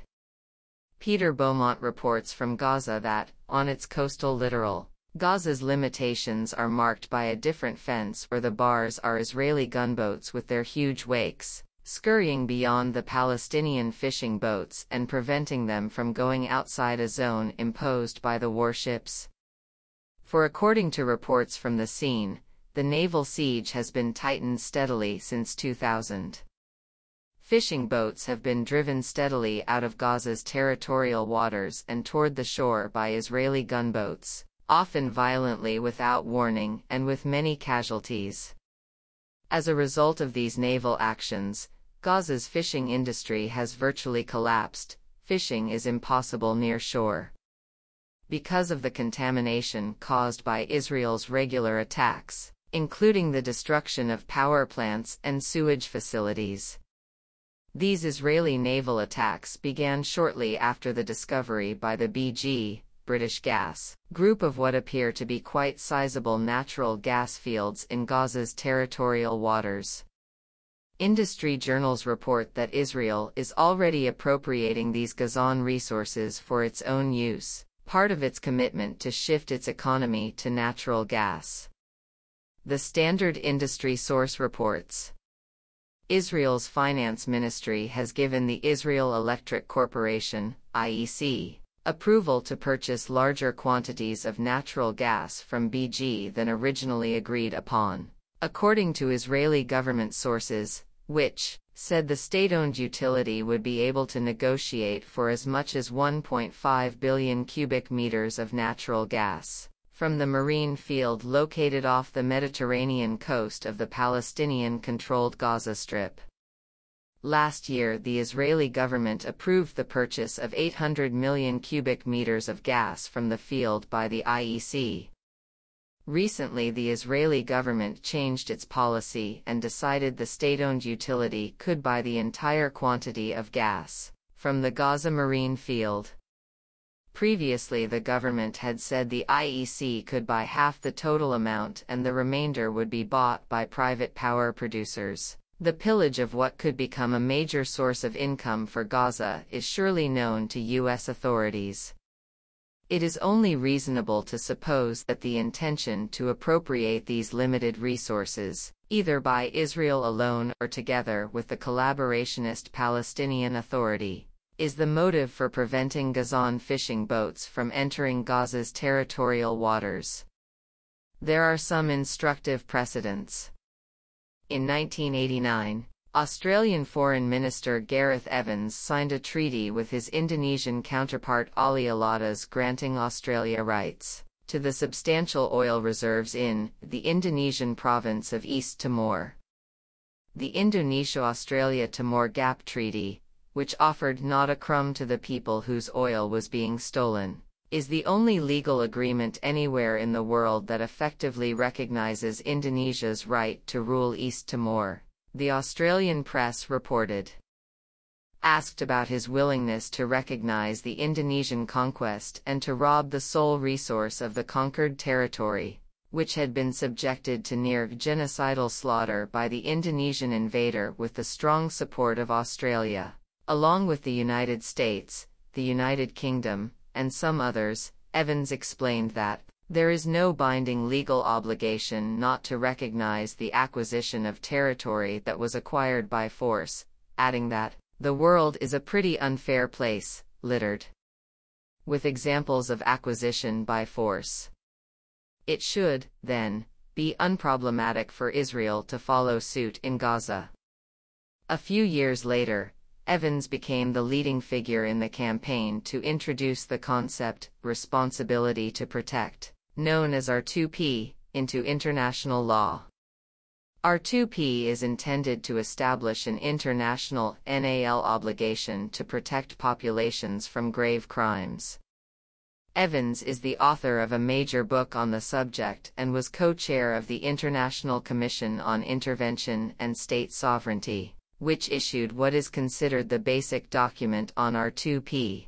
Peter Beaumont reports from Gaza that, on its coastal littoral, Gaza's limitations are marked by a different fence where the bars are Israeli gunboats with their huge wakes, scurrying beyond the Palestinian fishing boats and preventing them from going outside a zone imposed by the warships. For according to reports from the scene, the naval siege has been tightened steadily since 2000. Fishing boats have been driven steadily out of Gaza's territorial waters and toward the shore by Israeli gunboats, often violently without warning and with many casualties. As a result of these naval actions, Gaza's fishing industry has virtually collapsed. Fishing is impossible near shore because of the contamination caused by Israel's regular attacks, including the destruction of power plants and sewage facilities. These Israeli naval attacks began shortly after the discovery by the BG, British Gas, group of what appear to be quite sizable natural gas fields in Gaza's territorial waters. Industry journals report that Israel is already appropriating these Gazan resources for its own use, part of its commitment to shift its economy to natural gas. The Standard Industry source reports, Israel's finance ministry has given the Israel Electric Corporation, IEC, approval to purchase larger quantities of natural gas from BG than originally agreed upon, according to Israeli government sources, which said the state-owned utility would be able to negotiate for as much as 1.5 billion cubic meters of natural gas from the marine field located off the Mediterranean coast of the Palestinian-controlled Gaza Strip. Last year, the Israeli government approved the purchase of 800 million cubic meters of gas from the field by the IEC. Recently, the Israeli government changed its policy and decided the state-owned utility could buy the entire quantity of gas from the Gaza marine field. Previously, the government had said the IEC could buy half the total amount and the remainder would be bought by private power producers. The pillage of what could become a major source of income for Gaza is surely known to U.S. authorities. It is only reasonable to suppose that the intention to appropriate these limited resources, either by Israel alone or together with the collaborationist Palestinian Authority, is the motive for preventing Gazan fishing boats from entering Gaza's territorial waters. There are some instructive precedents. In 1989, Australian Foreign Minister Gareth Evans signed a treaty with his Indonesian counterpart Ali Alatas granting Australia rights to the substantial oil reserves in the Indonesian province of East Timor. The Indonesia-Australia-Timor Gap Treaty, which offered not a crumb to the people whose oil was being stolen, is the only legal agreement anywhere in the world that effectively recognizes Indonesia's right to rule East Timor, the Australian press reported. Asked about his willingness to recognize the Indonesian conquest and to rob the sole resource of the conquered territory, which had been subjected to near genocidal slaughter by the Indonesian invader with the strong support of Australia, along with the United States, the United Kingdom, and some others, Evans explained that there is no binding legal obligation not to recognize the acquisition of territory that was acquired by force, adding that the world is a pretty unfair place, littered with examples of acquisition by force. It should, then, be unproblematic for Israel to follow suit in Gaza. A few years later, Evans became the leading figure in the campaign to introduce the concept, responsibility to protect, known as R2P, into international law. R2P is intended to establish an international NAL obligation to protect populations from grave crimes. Evans is the author of a major book on the subject and was co-chair of the International Commission on Intervention and State Sovereignty, which issued what is considered the basic document on R2P.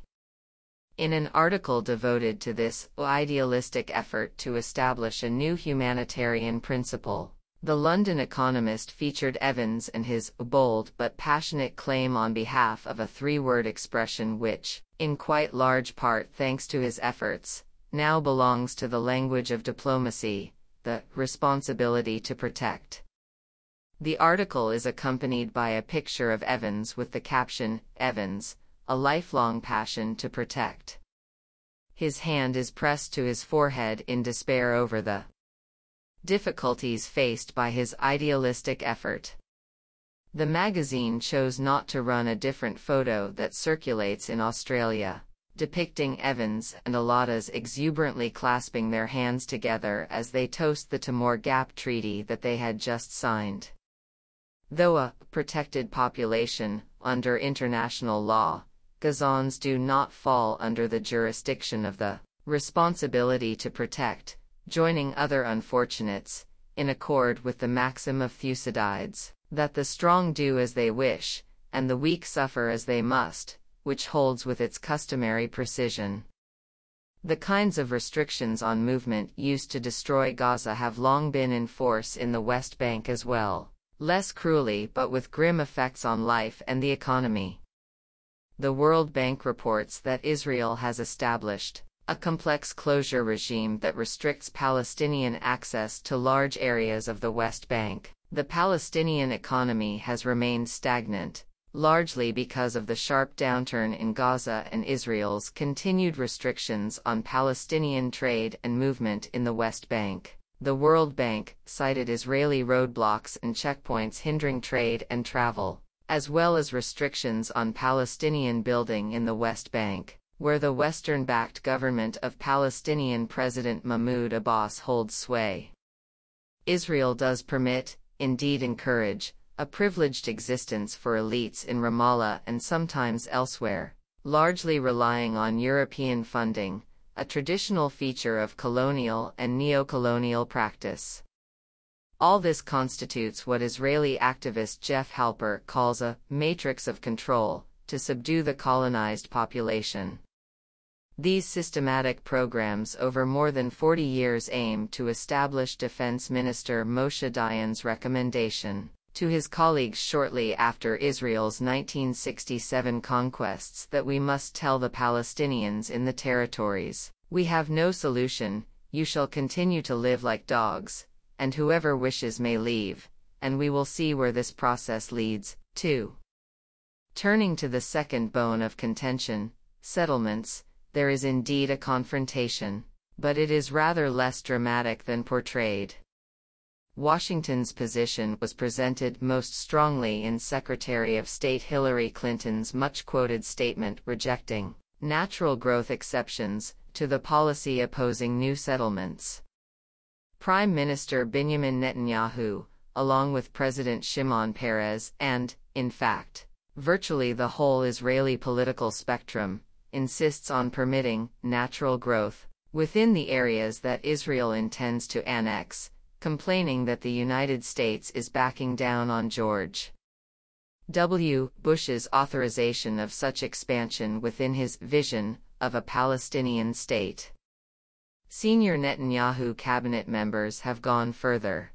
In an article devoted to this idealistic effort to establish a new humanitarian principle, The London Economist featured Evans and his bold but passionate claim on behalf of a three-word expression which, in quite large part thanks to his efforts, now belongs to the language of diplomacy, the responsibility to protect. The article is accompanied by a picture of Evans with the caption, "Evans, a lifelong passion to protect." His hand is pressed to his forehead in despair over the difficulties faced by his idealistic effort. The magazine chose not to run a different photo that circulates in Australia, depicting Evans and Alatas exuberantly clasping their hands together as they toast the Timor Gap Treaty that they had just signed. Though a protected population under international law, Gazans do not fall under the jurisdiction of the responsibility to protect, joining other unfortunates, in accord with the maxim of Thucydides, that the strong do as they wish, and the weak suffer as they must, which holds with its customary precision. The kinds of restrictions on movement used to destroy Gaza have long been in force in the West Bank as well, less cruelly but with grim effects on life and the economy. The World Bank reports that Israel has established a complex closure regime that restricts Palestinian access to large areas of the West Bank. The Palestinian economy has remained stagnant, largely because of the sharp downturn in Gaza and Israel's continued restrictions on Palestinian trade and movement in the West Bank. The World Bank cited Israeli roadblocks and checkpoints hindering trade and travel, as well as restrictions on Palestinian building in the West Bank, where the Western-backed government of Palestinian President Mahmoud Abbas holds sway. Israel does permit, indeed encourage, a privileged existence for elites in Ramallah and sometimes elsewhere, largely relying on European funding, a traditional feature of colonial and neocolonial practice. All this constitutes what Israeli activist Jeff Halper calls a matrix of control to subdue the colonized population. These systematic programs over more than 40 years aim to establish Defense Minister Moshe Dayan's recommendation to his colleagues shortly after Israel's 1967 conquests that we must tell the Palestinians in the territories, "We have no solution, you shall continue to live like dogs, and whoever wishes may leave, and we will see where this process leads, too." Turning to the second bone of contention, settlements, there is indeed a confrontation, but it is rather less dramatic than portrayed. Washington's position was presented most strongly in Secretary of State Hillary Clinton's much-quoted statement rejecting natural growth exceptions to the policy opposing new settlements. Prime Minister Benjamin Netanyahu, along with President Shimon Peres and, in fact, virtually the whole Israeli political spectrum, insists on permitting natural growth within the areas that Israel intends to annex, complaining that the United States is backing down on George W. Bush's authorization of such expansion within his vision of a Palestinian state. Senior Netanyahu cabinet members have gone further.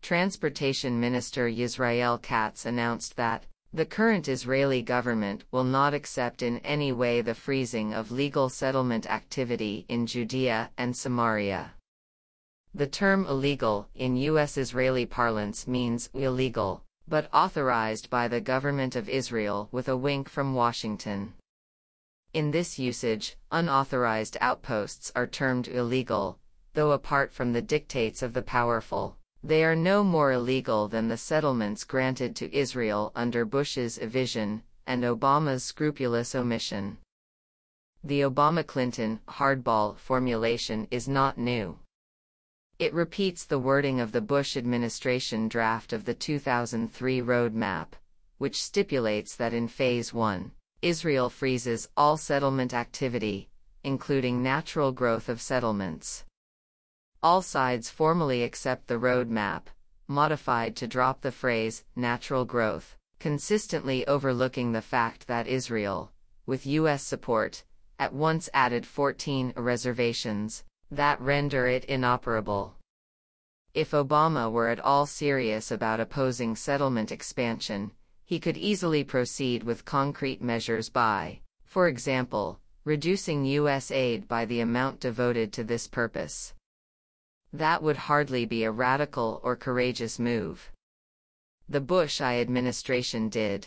Transportation Minister Yisrael Katz announced that the current Israeli government will not accept in any way the freezing of legal settlement activity in Judea and Samaria. The term illegal in U.S.-Israeli parlance means illegal, but authorized by the government of Israel with a wink from Washington. In this usage, unauthorized outposts are termed illegal, though apart from the dictates of the powerful, they are no more illegal than the settlements granted to Israel under Bush's evasion and Obama's scrupulous omission. The Obama-Clinton hardball formulation is not new. It repeats the wording of the Bush administration draft of the 2003 roadmap, which stipulates that in Phase 1, Israel freezes all settlement activity, including natural growth of settlements. All sides formally accept the roadmap, modified to drop the phrase natural growth, consistently overlooking the fact that Israel, with U.S. support, at once added 14 reservations that render it inoperable. If Obama were at all serious about opposing settlement expansion, he could easily proceed with concrete measures by, for example, reducing U.S. aid by the amount devoted to this purpose. That would hardly be a radical or courageous move. The Bush I administration did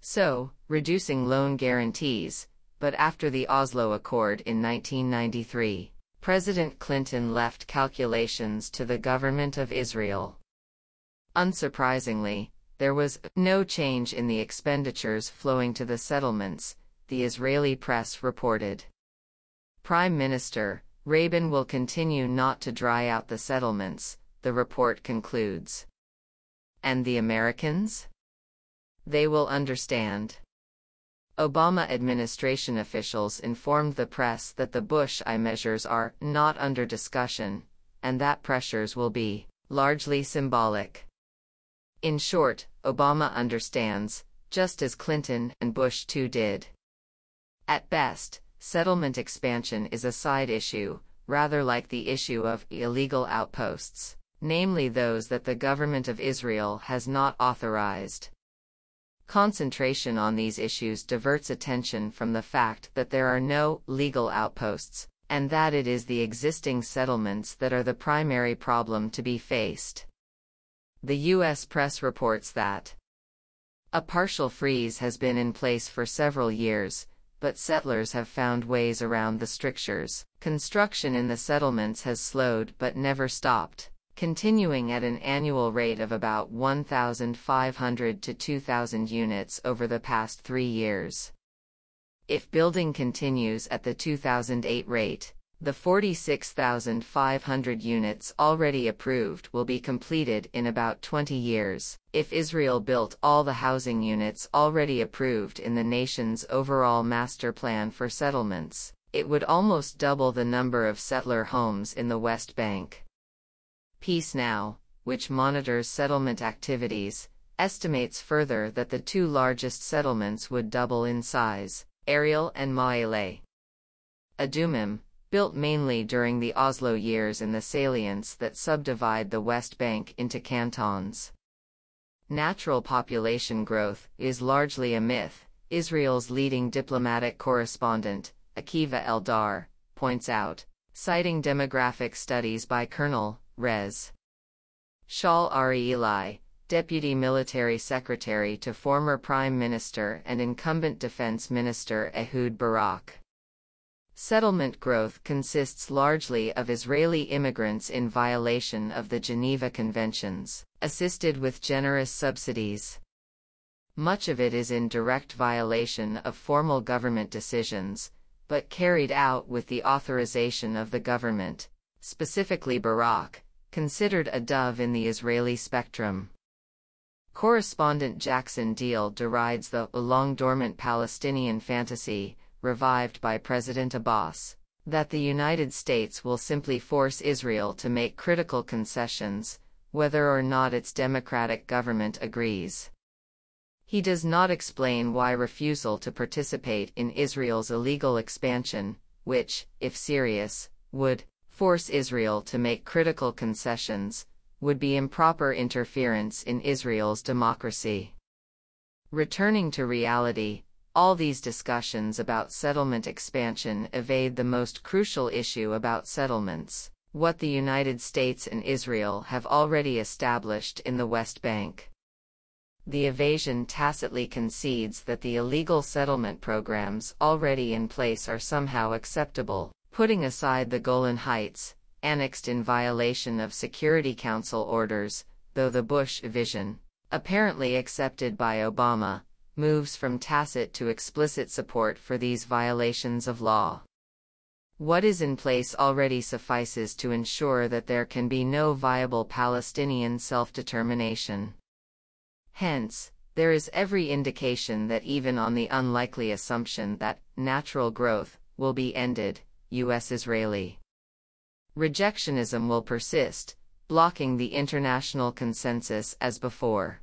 so, reducing loan guarantees, but after the Oslo Accord in 1993, President Clinton left calculations to the government of Israel. Unsurprisingly, there was no change in the expenditures flowing to the settlements, the Israeli press reported. Prime Minister Rabin will continue not to dry out the settlements, the report concludes. And the Americans? They will understand. Obama administration officials informed the press that the Bush I measures are not under discussion, and that pressures will be largely symbolic. In short, Obama understands, just as Clinton and Bush too did. At best, settlement expansion is a side issue, rather like the issue of illegal outposts, namely those that the government of Israel has not authorized. Concentration on these issues diverts attention from the fact that there are no legal outposts, and that it is the existing settlements that are the primary problem to be faced. The U.S. press reports that a partial freeze has been in place for several years, but settlers have found ways around the strictures. Construction in the settlements has slowed but never stopped, continuing at an annual rate of about 1,500 to 2,000 units over the past 3 years. If building continues at the 2008 rate, the 46,500 units already approved will be completed in about 20 years. If Israel built all the housing units already approved in the nation's overall master plan for settlements, it would almost double the number of settler homes in the West Bank. Peace Now, which monitors settlement activities, estimates further that the two largest settlements would double in size, Ariel and Ma'ale. Adumim, built mainly during the Oslo years in the salients that subdivide the West Bank into cantons. Natural population growth is largely a myth, Israel's leading diplomatic correspondent, Akiva Eldar, points out, citing demographic studies by Colonel Rez. Shaul Ari Eli, Deputy Military Secretary to former Prime Minister and incumbent Defense Minister Ehud Barak. Settlement growth consists largely of Israeli immigrants in violation of the Geneva Conventions, assisted with generous subsidies. Much of it is in direct violation of formal government decisions, but carried out with the authorization of the government, specifically Barak, considered a dove in the Israeli spectrum. Correspondent Jackson Deal derides the long-dormant Palestinian fantasy, revived by President Abbas, that the United States will simply force Israel to make critical concessions, whether or not its democratic government agrees. He does not explain why refusal to participate in Israel's illegal expansion, which, if serious, would force Israel to make critical concessions, would be improper interference in Israel's democracy. Returning to reality, all these discussions about settlement expansion evade the most crucial issue about settlements: what the United States and Israel have already established in the West Bank. The evasion tacitly concedes that the illegal settlement programs already in place are somehow acceptable, putting aside the Golan Heights, annexed in violation of Security Council orders, though the Bush vision, apparently accepted by Obama, moves from tacit to explicit support for these violations of law. What is in place already suffices to ensure that there can be no viable Palestinian self-determination. Hence, there is every indication that even on the unlikely assumption that natural growth will be ended, U.S.-Israeli rejectionism will persist, blocking the international consensus as before.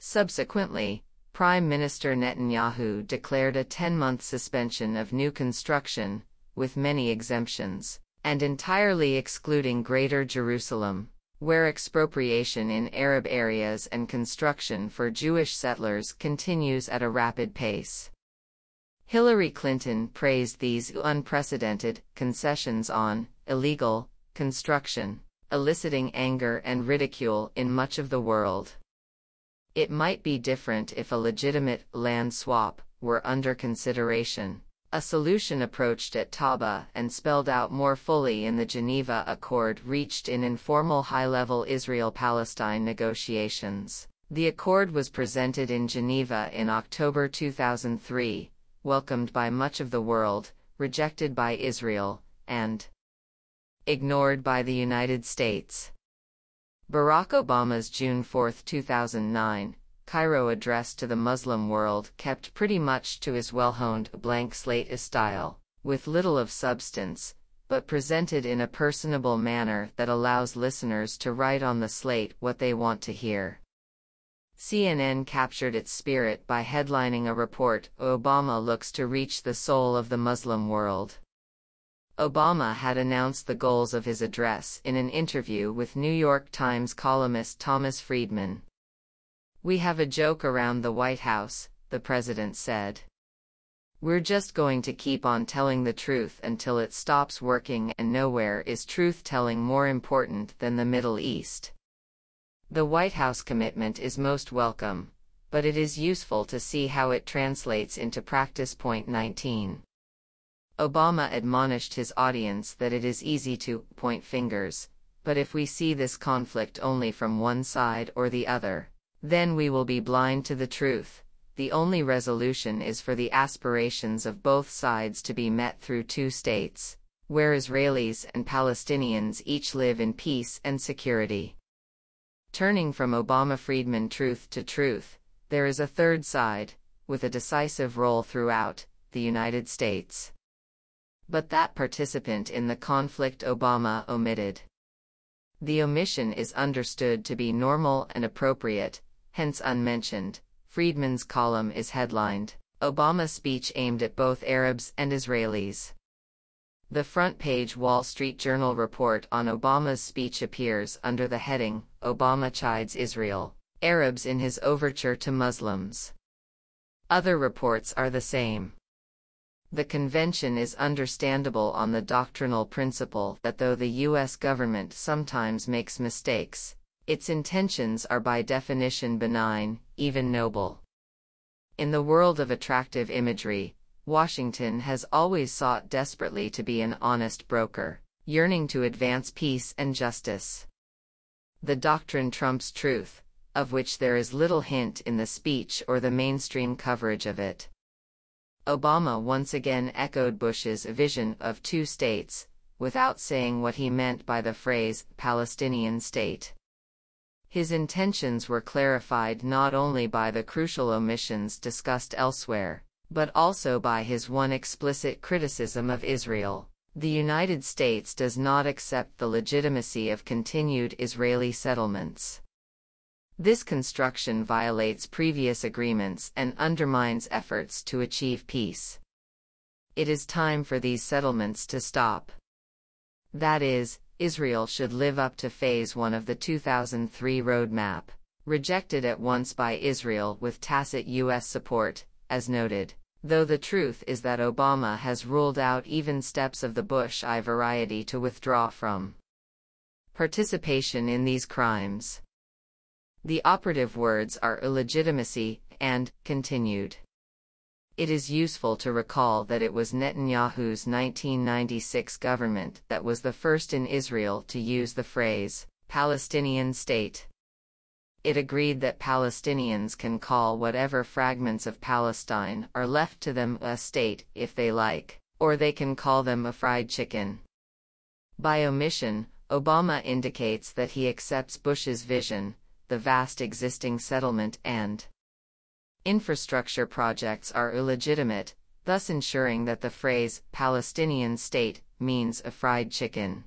Subsequently, Prime Minister Netanyahu declared a 10-month suspension of new construction, with many exemptions, and entirely excluding Greater Jerusalem, where expropriation in Arab areas and construction for Jewish settlers continues at a rapid pace. Hillary Clinton praised these unprecedented concessions on illegal construction, eliciting anger and ridicule in much of the world. It might be different if a legitimate land swap were under consideration, a solution approached at Taba and spelled out more fully in the Geneva Accord reached in informal high-level Israel-Palestine negotiations. The accord was presented in Geneva in October 2003, welcomed by much of the world, rejected by Israel, and ignored by the United States. Barack Obama's June 4, 2009, Cairo address to the Muslim world kept pretty much to his well-honed blank slate style, with little of substance, but presented in a personable manner that allows listeners to write on the slate what they want to hear. CNN captured its spirit by headlining a report, "Obama looks to reach the soul of the Muslim world." Obama had announced the goals of his address in an interview with New York Times columnist Thomas Friedman. "We have a joke around the White House," the president said. "We're just going to keep on telling the truth until it stops working, and nowhere is truth-telling more important than the Middle East." The White House commitment is most welcome, but it is useful to see how it translates into practice. 19. Obama admonished his audience that it is easy to point fingers, but if we see this conflict only from one side or the other, then we will be blind to the truth. The only resolution is for the aspirations of both sides to be met through two states, where Israelis and Palestinians each live in peace and security. Turning from Obama-Friedman truth to truth, there is a third side, with a decisive role throughout, the United States. But that participant in the conflict Obama omitted. The omission is understood to be normal and appropriate, hence unmentioned. Friedman's column is headlined, "Obama's Speech Aimed at Both Arabs and Israelis." The front-page Wall Street Journal report on Obama's speech appears under the heading, "Obama Chides Israel, Arabs in His Overture to Muslims." Other reports are the same. The convention is understandable on the doctrinal principle that though the U.S. government sometimes makes mistakes, its intentions are by definition benign, even noble. In the world of attractive imagery, Washington has always sought desperately to be an honest broker, yearning to advance peace and justice. The doctrine trumps truth, of which there is little hint in the speech or the mainstream coverage of it. Obama once again echoed Bush's vision of two states, without saying what he meant by the phrase Palestinian state. His intentions were clarified not only by the crucial omissions discussed elsewhere, but also by his one explicit criticism of Israel. The United States does not accept the legitimacy of continued Israeli settlements. This construction violates previous agreements and undermines efforts to achieve peace. It is time for these settlements to stop. That is, Israel should live up to Phase 1 of the 2003 roadmap, rejected at once by Israel with tacit U.S. support, as noted. Though the truth is that Obama has ruled out even steps of the Bush I variety to withdraw from participation in these crimes. The operative words are illegitimacy and continued. It is useful to recall that it was Netanyahu's 1996 government that was the first in Israel to use the phrase Palestinian state. It agreed that Palestinians can call whatever fragments of Palestine are left to them a state if they like, or they can call them a fried chicken. By omission, Obama indicates that he accepts Bush's vision, the vast existing settlement and infrastructure projects are illegitimate, thus ensuring that the phrase Palestinian state means a fried chicken.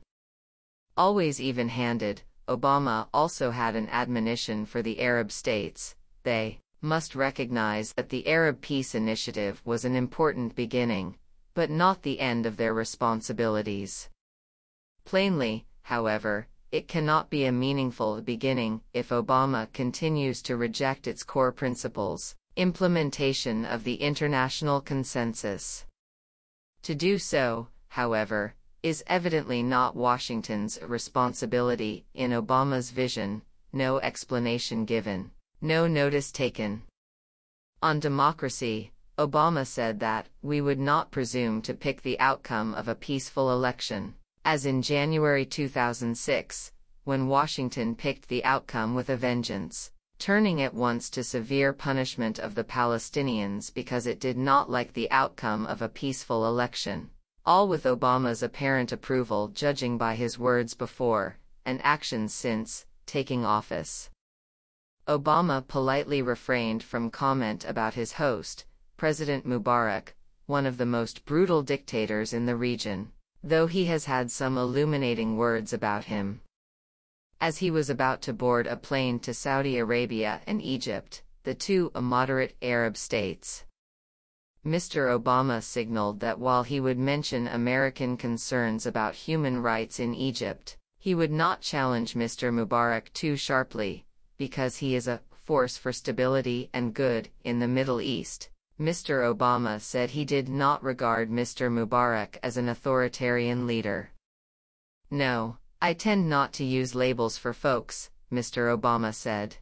Always even-handed, Obama also had an admonition for the Arab states. They must recognize that the Arab Peace Initiative was an important beginning, but not the end of their responsibilities. Plainly, however, it cannot be a meaningful beginning if Obama continues to reject its core principles, implementation of the international consensus. To do so, however, is evidently not Washington's responsibility. In Obama's vision, no explanation given, no notice taken. On democracy, Obama said that we would not presume to pick the outcome of a peaceful election, as in January 2006, when Washington picked the outcome with a vengeance, turning at once to severe punishment of the Palestinians because it did not like the outcome of a peaceful election. All with Obama's apparent approval, judging by his words before, and actions since, taking office. Obama politely refrained from comment about his host, President Mubarak, one of the most brutal dictators in the region, though he has had some illuminating words about him. As he was about to board a plane to Saudi Arabia and Egypt, the two moderate Arab states, Mr. Obama signaled that while he would mention American concerns about human rights in Egypt, he would not challenge Mr. Mubarak too sharply, because he is a force for stability and good in the Middle East. Mr. Obama said he did not regard Mr. Mubarak as an authoritarian leader. "No, I tend not to use labels for folks," Mr. Obama said.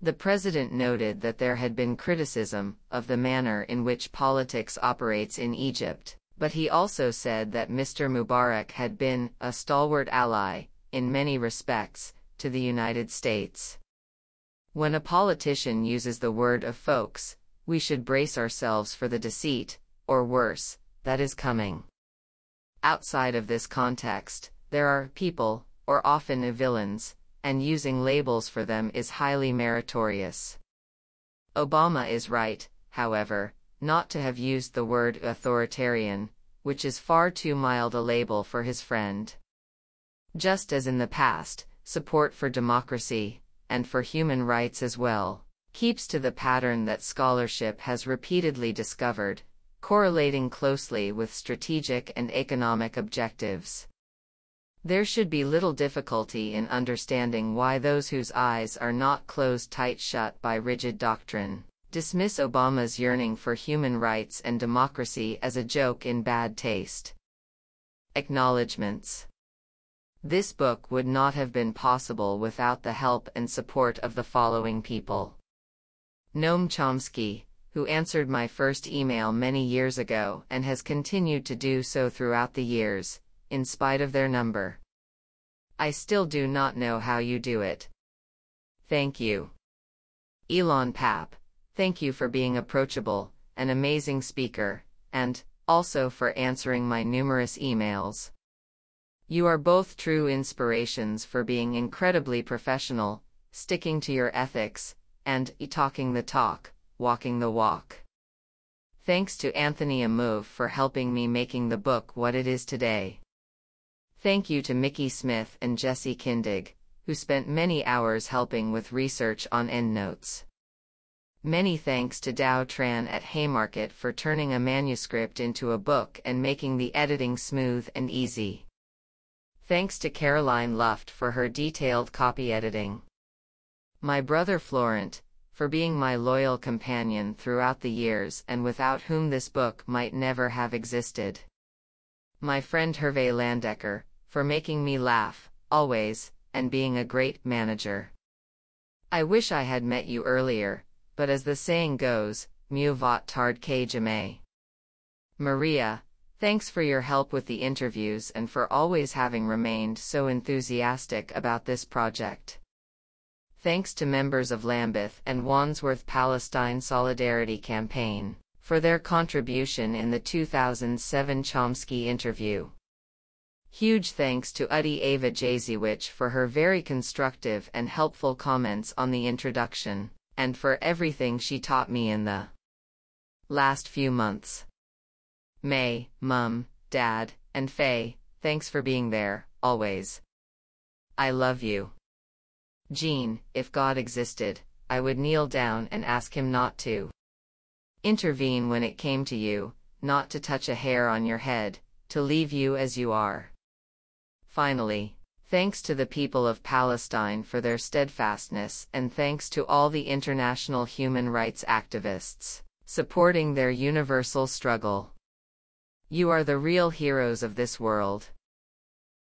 The president noted that there had been criticism of the manner in which politics operates in Egypt, but he also said that Mr. Mubarak had been a stalwart ally, in many respects, to the United States. When a politician uses the word of folks, we should brace ourselves for the deceit, or worse, that is coming. Outside of this context, there are people, or often villains, and using labels for them is highly meritorious. Obama is right, however, not to have used the word authoritarian, which is far too mild a label for his friend. Just as in the past, support for democracy, and for human rights as well, keeps to the pattern that scholarship has repeatedly discovered, correlating closely with strategic and economic objectives. There should be little difficulty in understanding why those whose eyes are not closed tight shut by rigid doctrine dismiss Obama's yearning for human rights and democracy as a joke in bad taste. Acknowledgements. This book would not have been possible without the help and support of the following people. Noam Chomsky, who answered my first email many years ago and has continued to do so throughout the years, in spite of their number. I still do not know how you do it. Thank you. Ilan Pappe, thank you for being approachable, an amazing speaker, and also for answering my numerous emails. You are both true inspirations for being incredibly professional, sticking to your ethics, and talking the talk, walking the walk. Thanks to Anthony Amove for helping me making the book what it is today. Thank you to Mickey Smith and Jesse Kindig, who spent many hours helping with research on endnotes. Many thanks to Dow Tran at Haymarket for turning a manuscript into a book and making the editing smooth and easy. Thanks to Caroline Luft for her detailed copy editing. My brother Florent, for being my loyal companion throughout the years and without whom this book might never have existed. My friend Hervé Landecker, for making me laugh, always, and being a great manager. I wish I had met you earlier, but as the saying goes, mieux vaut tard que jamais. Maria, thanks for your help with the interviews and for always having remained so enthusiastic about this project. Thanks to members of Lambeth and Wandsworth Palestine Solidarity Campaign for their contribution in the 2007 Chomsky interview. Huge thanks to Udi Ava Jaziewicz for her very constructive and helpful comments on the introduction, and for everything she taught me in the last few months. May, Mum, Dad, and Faye, thanks for being there, always. I love you. Jean, if God existed, I would kneel down and ask him not to intervene when it came to you, not to touch a hair on your head, to leave you as you are. Finally, thanks to the people of Palestine for their steadfastness, and thanks to all the international human rights activists, supporting their universal struggle. You are the real heroes of this world.